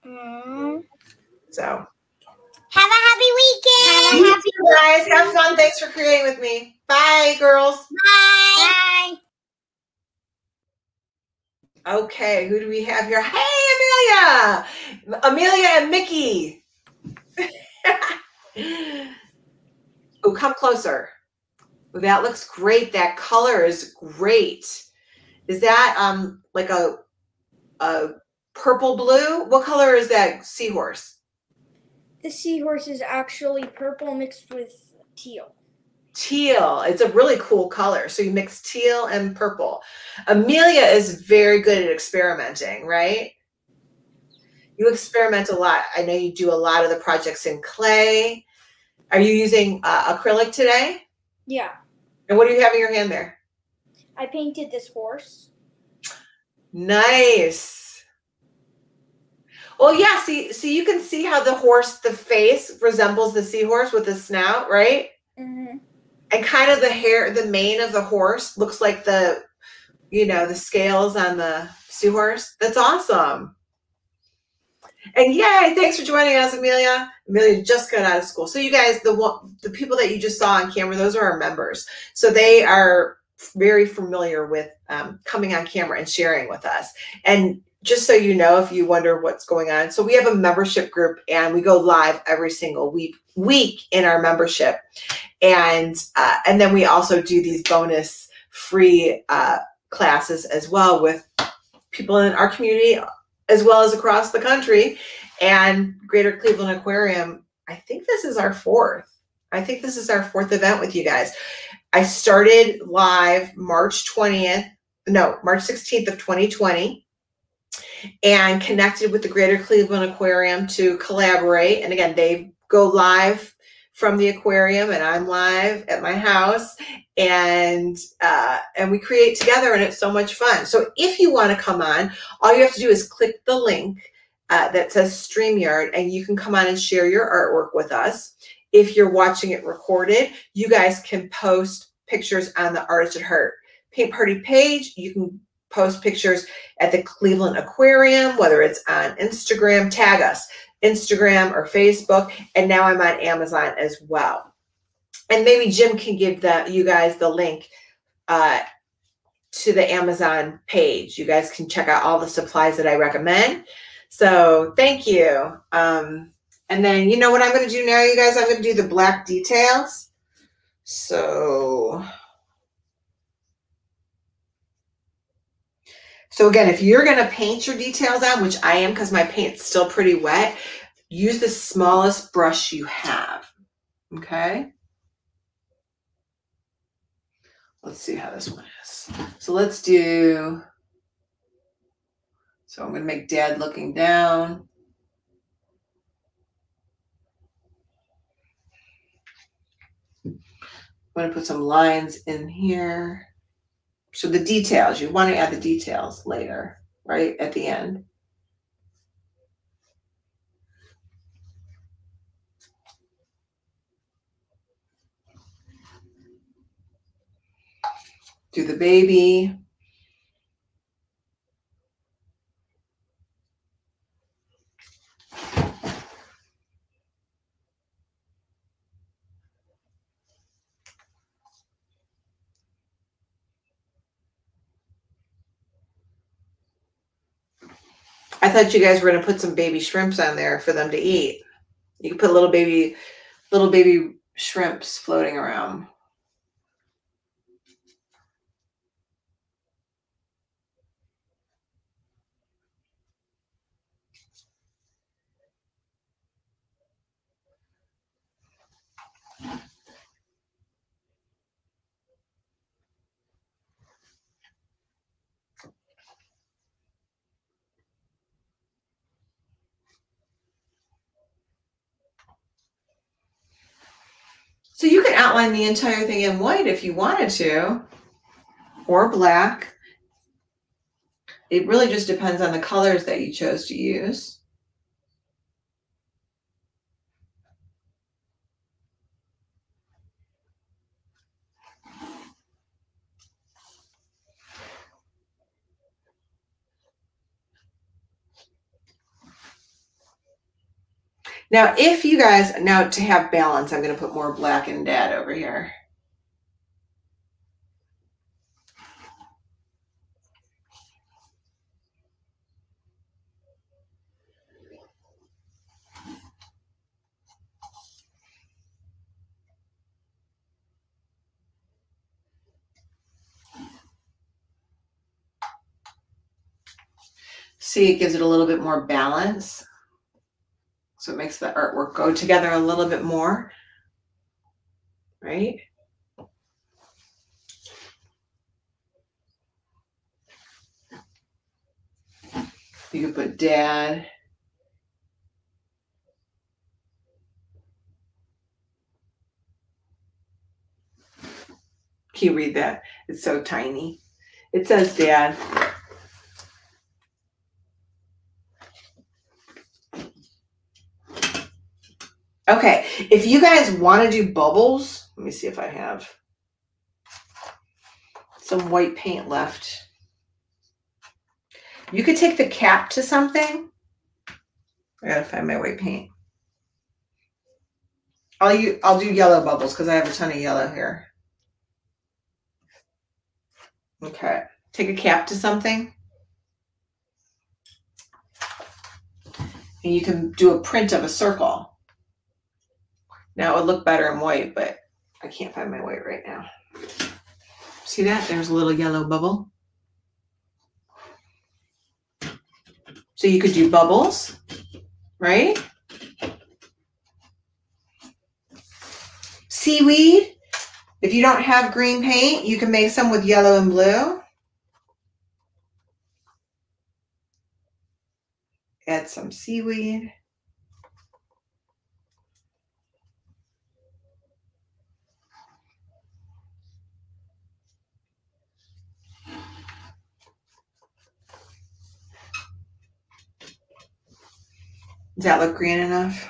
Mm. So have a happy weekend. Have a happy weekend. Guys, have fun. Thanks for creating with me. Bye, girls. Bye. Okay, who do we have here? Hey, Amelia! Amelia and Mickey. Oh, come closer. Oh, that looks great. That color is great. Is that like a purple blue? What color is that seahorse? The seahorse is actually purple mixed with teal. Teal. It's a really cool color. So you mix teal and purple. Amelia is very good at experimenting, right? You experiment a lot. I know you do a lot of the projects in clay. Are you using acrylic today? Yeah. And what do you have in your hand there? I painted this horse. Nice. Well, yeah, see, you can see how the horse, the face resembles the seahorse with the snout, right? Mm-hmm. And kind of the hair, the mane of the horse looks like the, you know, the scales on the seahorse. That's awesome. And yay, thanks for joining us, Amelia. Amelia just got out of school. So you guys, the people that you just saw on camera, those are our members. So they are very familiar with coming on camera and sharing with us. And just so you know, if you wonder what's going on, so we have a membership group and we go live every single week in our membership. And then we also do these bonus free classes as well with people in our community as well as across the country. And Greater Cleveland Aquarium, I think this is our fourth. I think this is our fourth event with you guys. I started live March 16th of 2020 and connected with the Greater Cleveland Aquarium to collaborate. And again, they go live from the aquarium and I'm live at my house and we create together and it's so much fun. So if you want to come on, all you have to do is click the link that says StreamYard and you can come on and share your artwork with us. If you're watching it recorded, you guys can post pictures on the Artist at Heart Paint Party page. You can post pictures at the Cleveland Aquarium, whether it's on Instagram, tag us, Instagram or Facebook. And now I'm on Amazon as well. And maybe Jim can give you guys the link to the Amazon page. You guys can check out all the supplies that I recommend. So thank you. And then, you know what I'm going to do now, you guys? I'm going to do the black details. So again, if you're going to paint your details on, which I am because my paint's still pretty wet, use the smallest brush you have, okay? Let's see how this one is. So I'm going to make Dad looking down. I'm going to put some lines in here. So the details, you want to add the details later, right, at the end. Do the baby. I thought you guys were going to put some baby shrimps on there for them to eat. You can put little baby shrimps floating around. So you can outline the entire thing in white if you wanted to, or black. It really just depends on the colors that you chose to use. Now, if you guys, now to have balance, I'm going to put more black and Dad over here. See, it gives it a little bit more balance. So it makes the artwork go together a little bit more, right? You could put dad. Can you read that? It's so tiny. It says dad. Okay, if you guys want to do bubbles, let me see if I have some white paint left. You could take the cap to something. I gotta find my white paint. I'll do yellow bubbles because I have a ton of yellow here. Okay, take a cap to something. And you can do a print of a circle. Now it would look better in white, but I can't find my white right now. See that? There's a little yellow bubble. So you could do bubbles, right? Seaweed. If you don't have green paint, you can make some with yellow and blue. Add some seaweed. Does that look green enough?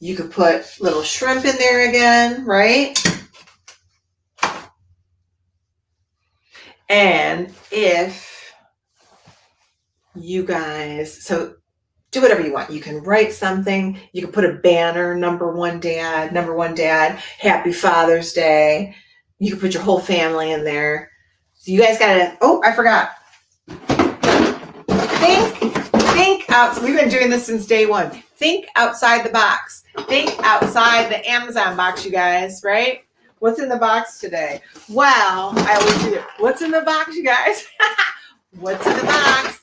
You could put little shrimp in there again, right? And if you guys, so do whatever you want. You can write something. You can put a banner, number one dad, happy Father's Day. You can put your whole family in there. So you guys gotta, oh, I forgot. Think out. So we've been doing this since day one. Think outside the box. Think outside the Amazon box, you guys, right? What's in the box today? Well, I always do it. What's in the box, you guys? What's in the box?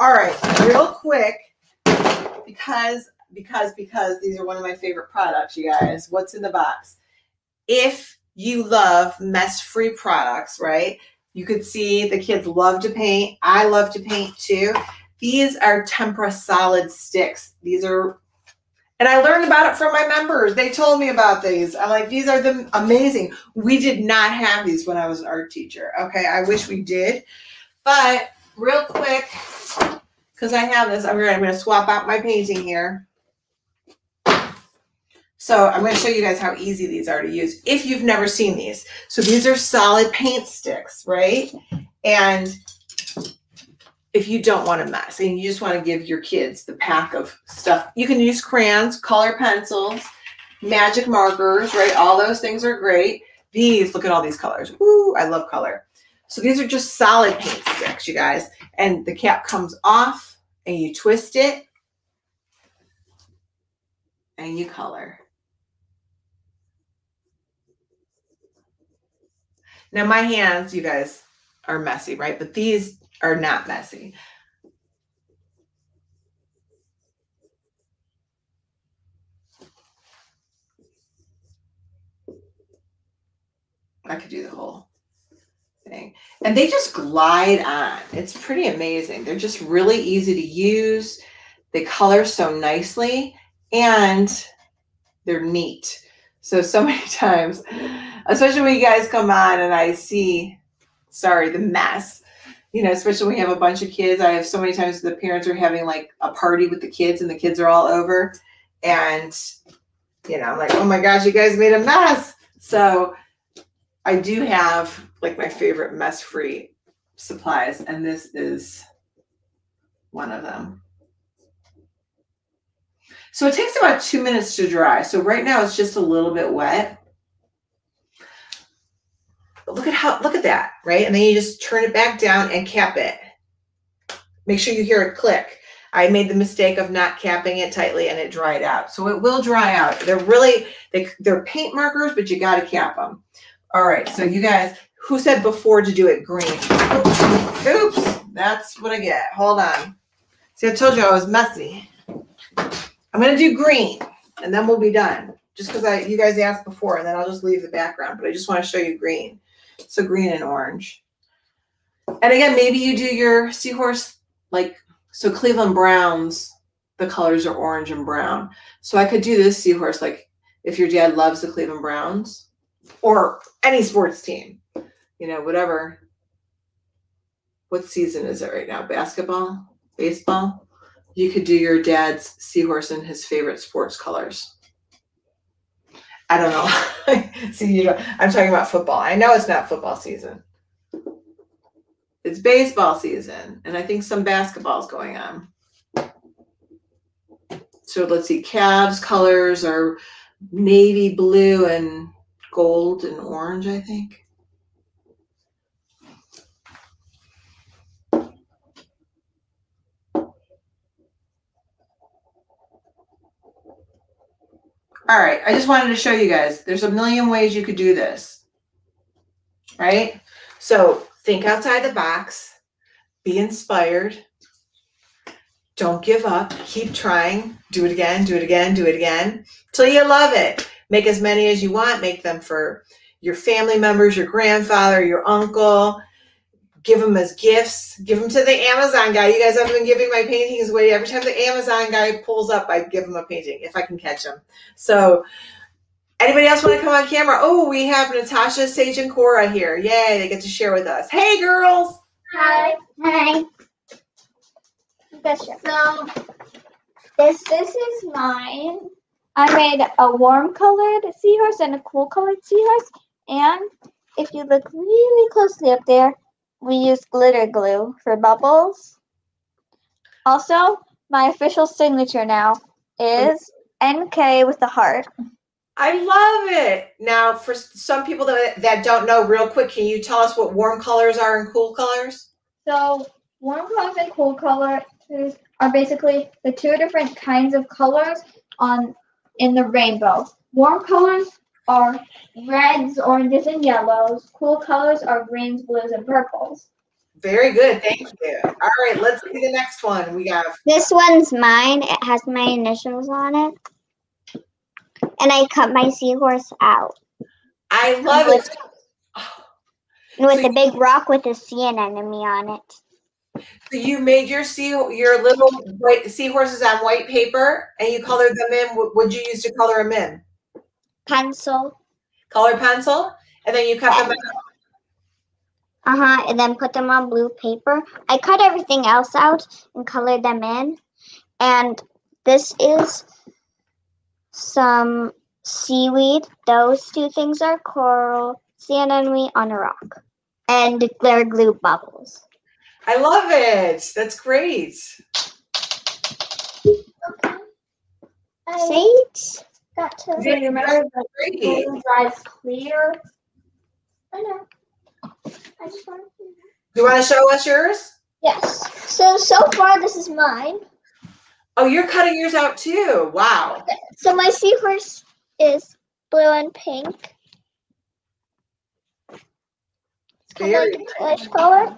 All right, real quick, because these are one of my favorite products, you guys. What's in the box? If you love mess-free products, right? You could see the kids love to paint. I love to paint too. These are tempera solid sticks. These are, and I learned about it from my members. They told me about these. I'm like, these are the amazing. We did not have these when I was an art teacher. Okay, I wish we did. But real quick, because I have this, I'm going to swap out my painting here. So I'm going to show you guys how easy these are to use if you've never seen these. So these are solid paint sticks, right? And if you don't want to mess and you just want to give your kids the pack of stuff, you can use crayons, color pencils, magic markers, right? All those things are great. These, look at all these colors. Ooh, I love color. So these are just solid paint sticks, you guys. And the cap comes off and you twist it and you color. Now my hands, you guys, are messy, right? But these are not messy. I could do the whole thing. And they just glide on. It's pretty amazing. They're just really easy to use. They color so nicely and they're neat. So many times, especially when you guys come on and I see, sorry, the mess. You know, especially when we have a bunch of kids. I have so many times the parents are having like a party with the kids and the kids are all over. And, you know, I'm like, oh my gosh, you guys made a mess. So I do have like my favorite mess-free supplies. And this is one of them. So it takes about 2 minutes to dry. So right now it's just a little bit wet. But look at how, look at that, right? And then you just turn it back down and cap it. Make sure you hear it click. I made the mistake of not capping it tightly and it dried out. So it will dry out. They're really, they're paint markers, but you got to cap them. All right. So you guys, who said before to do it green? Oops. Oops. That's what I get. Hold on. See, I told you I was messy. I'm going to do green and then we'll be done. Just because you guys asked before, and then I'll just leave the background, but I just want to show you green. So green and orange. And again, maybe you do your seahorse, like, so Cleveland Browns, the colors are orange and brown. So I could do this seahorse, like if your dad loves the Cleveland Browns or any sports team, you know, whatever. What season is it right now? Basketball, baseball? You could do your dad's seahorse and his favorite sports colors. I don't know. See, you know, I'm talking about football. I know it's not football season. It's baseball season, and I think some basketball's going on. So let's see, Cavs colors are navy blue and gold and orange, I think. All right, I just wanted to show you guys. There's a million ways you could do this, right? So think outside the box, be inspired, don't give up, keep trying, do it again, do it again, do it again, till you love it. Make as many as you want, make them for your family members, your grandfather, your uncle, give them as gifts, give them to the Amazon guy. You guys, I've been giving my paintings away. Every time the Amazon guy pulls up, I give him a painting if I can catch him. So anybody else want to come on camera? Oh, we have Natasha, Sage, and Cora here. Yay, they get to share with us. Hey, girls. Hi. Hi. So this is mine. I made a warm-colored seahorse and a cool-colored seahorse. And if you look really closely up there, we use glitter glue for bubbles. Also, my official signature now is NK with the heart. I love it. Now, for some people that don't know, real quick, can you tell us what warm colors are and cool colors? So warm colors and cool colors are basically the two different kinds of colors in the rainbow. Warm colors are reds, oranges, and yellows. Cool colors are greens, blues, and purples. Very good. Thank you. All right, let's see the next one. We got this one's mine. It has my initials on it. And I cut my seahorse out. I love it. With a big rock with a sea anemone on it. So you made your little white seahorses on white paper, and you colored them in. What would you use to color them in? Pencil. Color pencil, and then you cut them out. And then put them on blue paper. I cut everything else out and colored them in. And this is some seaweed. Those two things are coral, sea anemone on a rock, and glitter glue bubbles. I love it. That's great. Okay. Sage? Got to remember the drives clear. I know. I just want to. You want to show us yours? Yes. So far this is mine. Oh, you're cutting yours out too. Wow. Okay. So my seahorse is blue and pink. It's kind of like a flesh color.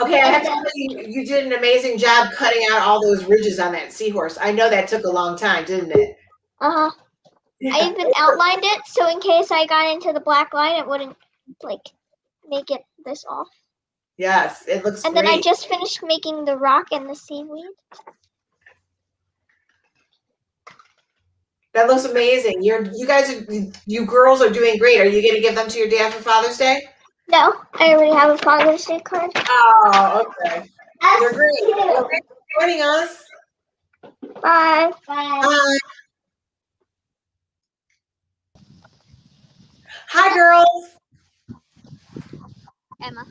Okay, I have to tell you, you did an amazing job cutting out all those ridges on that seahorse. I know that took a long time, didn't it? I even outlined it, so in case I got into the black line, it wouldn't, like, make it this off. Yes, it looks great. And then I just finished making the rock and the seaweed. That looks amazing. You girls are doing great. Are you going to give them to your dad for Father's Day? No, I already have a Father's Day card. Oh, okay. You're great. Thanks for joining us. Bye. Bye. Bye. Hi, girls. Emma.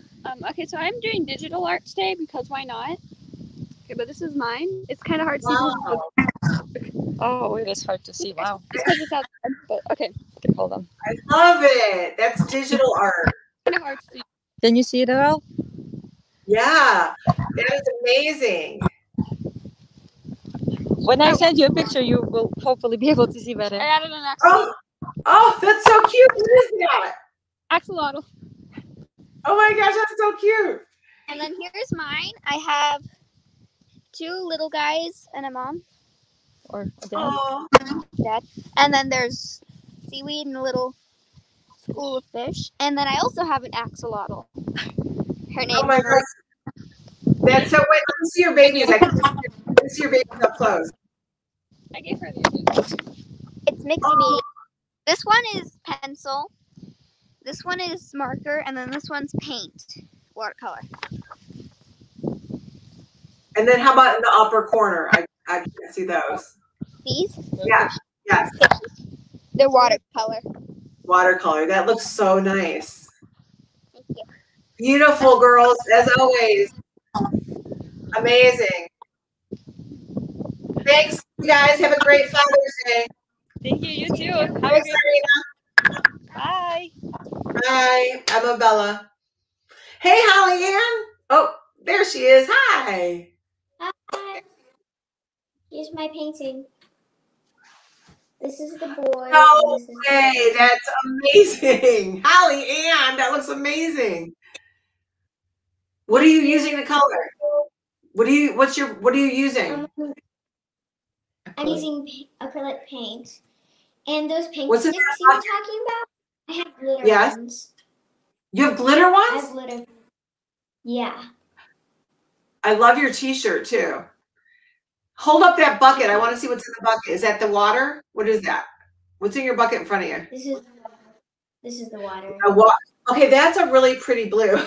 Okay, so I'm doing digital arts day because why not? Okay, but this is mine. It's kind of hard to see. Oh, it is hard to see. Wow. It's because it's outside, but okay, hold on. I love it. That's digital art. Kind of hard to see. Can you see it at all? Yeah, that is amazing. When I send you a picture, you will hopefully be able to see better. I added an axolotl. Oh, that's so cute. What is that? Axolotl. Oh my gosh, that's so cute. And then here's mine. I have two little guys and a mom. Or a dad. Oh. Dad. And then there's seaweed and a little school of fish. And then I also have an axolotl. Her name. Oh my gosh. That's so wait, let me see your babies. I can see your babies up close. I gave her the babies. It's mixed meat. This one is pencil. This one is marker, and then this one's paint, watercolor. And then how about in the upper corner? I can't see those. These? Yeah. Yes. They're watercolor. Watercolor. That looks so nice. Thank you. Beautiful, girls, as always. Amazing. Thanks, you guys. Have a great Father's Day. Thank you. You too. Have Thanks, a good Serena. Bye. Hi, I'm Abella. Hey, Holly Ann. Oh, there she is. Hi. Hi. Here's my painting. This is the boy. No way. That's amazing. Holly Ann, that looks amazing. What are you using to color? What are you using? I'm using acrylic paint. And those pink sticks you were talking about? I have glitter ones. You have glitter ones? I have glitter. Yeah. I love your t-shirt too. Hold up that bucket. I want to see what's in the bucket. Is that the water? What is that? What's in your bucket in front of you? This is the water. Okay, that's a really pretty blue.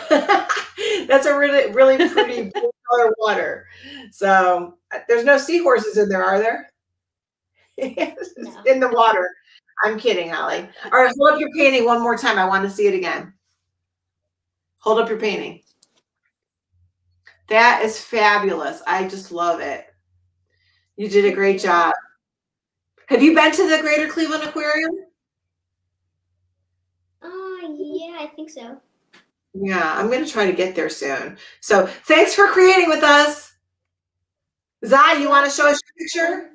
That's a really, really pretty blue color water. So there's no seahorses in there, are there? No. In the water. I'm kidding, Holly. All right, hold up your painting one more time. I want to see it again. Hold up your painting. That is fabulous. I just love it. You did a great job. Have you been to the Greater Cleveland Aquarium? Yeah, I think so. Yeah, I'm going to try to get there soon. So thanks for creating with us. Zai, you want to show us your picture?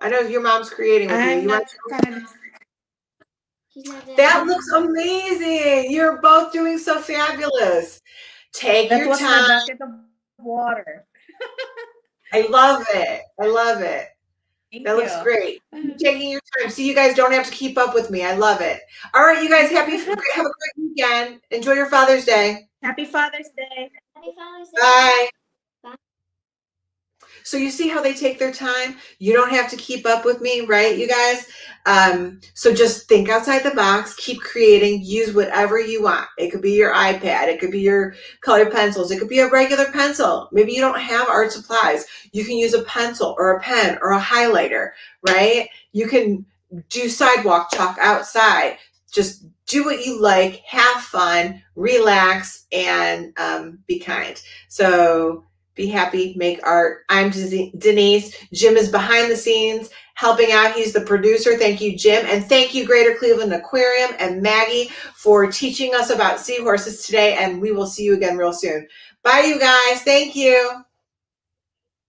I know your mom's creating with you. That looks amazing. You're both doing so fabulous. Take your time. That's what's in the bucket of water. I love it. I love it. That looks great. Taking your time. See, you guys don't have to keep up with me. I love it. All right, you guys. Have a great weekend. Enjoy your Father's Day. Happy Father's Day. Happy Father's Day. Bye. So you see how they take their time? You don't have to keep up with me, right, you guys? So just think outside the box, keep creating, use whatever you want. It could be your iPad, it could be your colored pencils, it could be a regular pencil. Maybe you don't have art supplies. You can use a pencil or a pen or a highlighter, right? You can do sidewalk chalk outside. Just do what you like, have fun, relax, and be kind. So be happy, make art. I'm Denise. Jim is behind the scenes helping out. He's the producer. Thank you, Jim. And thank you, Greater Cleveland Aquarium and Maggie, for teaching us about seahorses today. And we will see you again real soon. Bye, you guys. Thank you.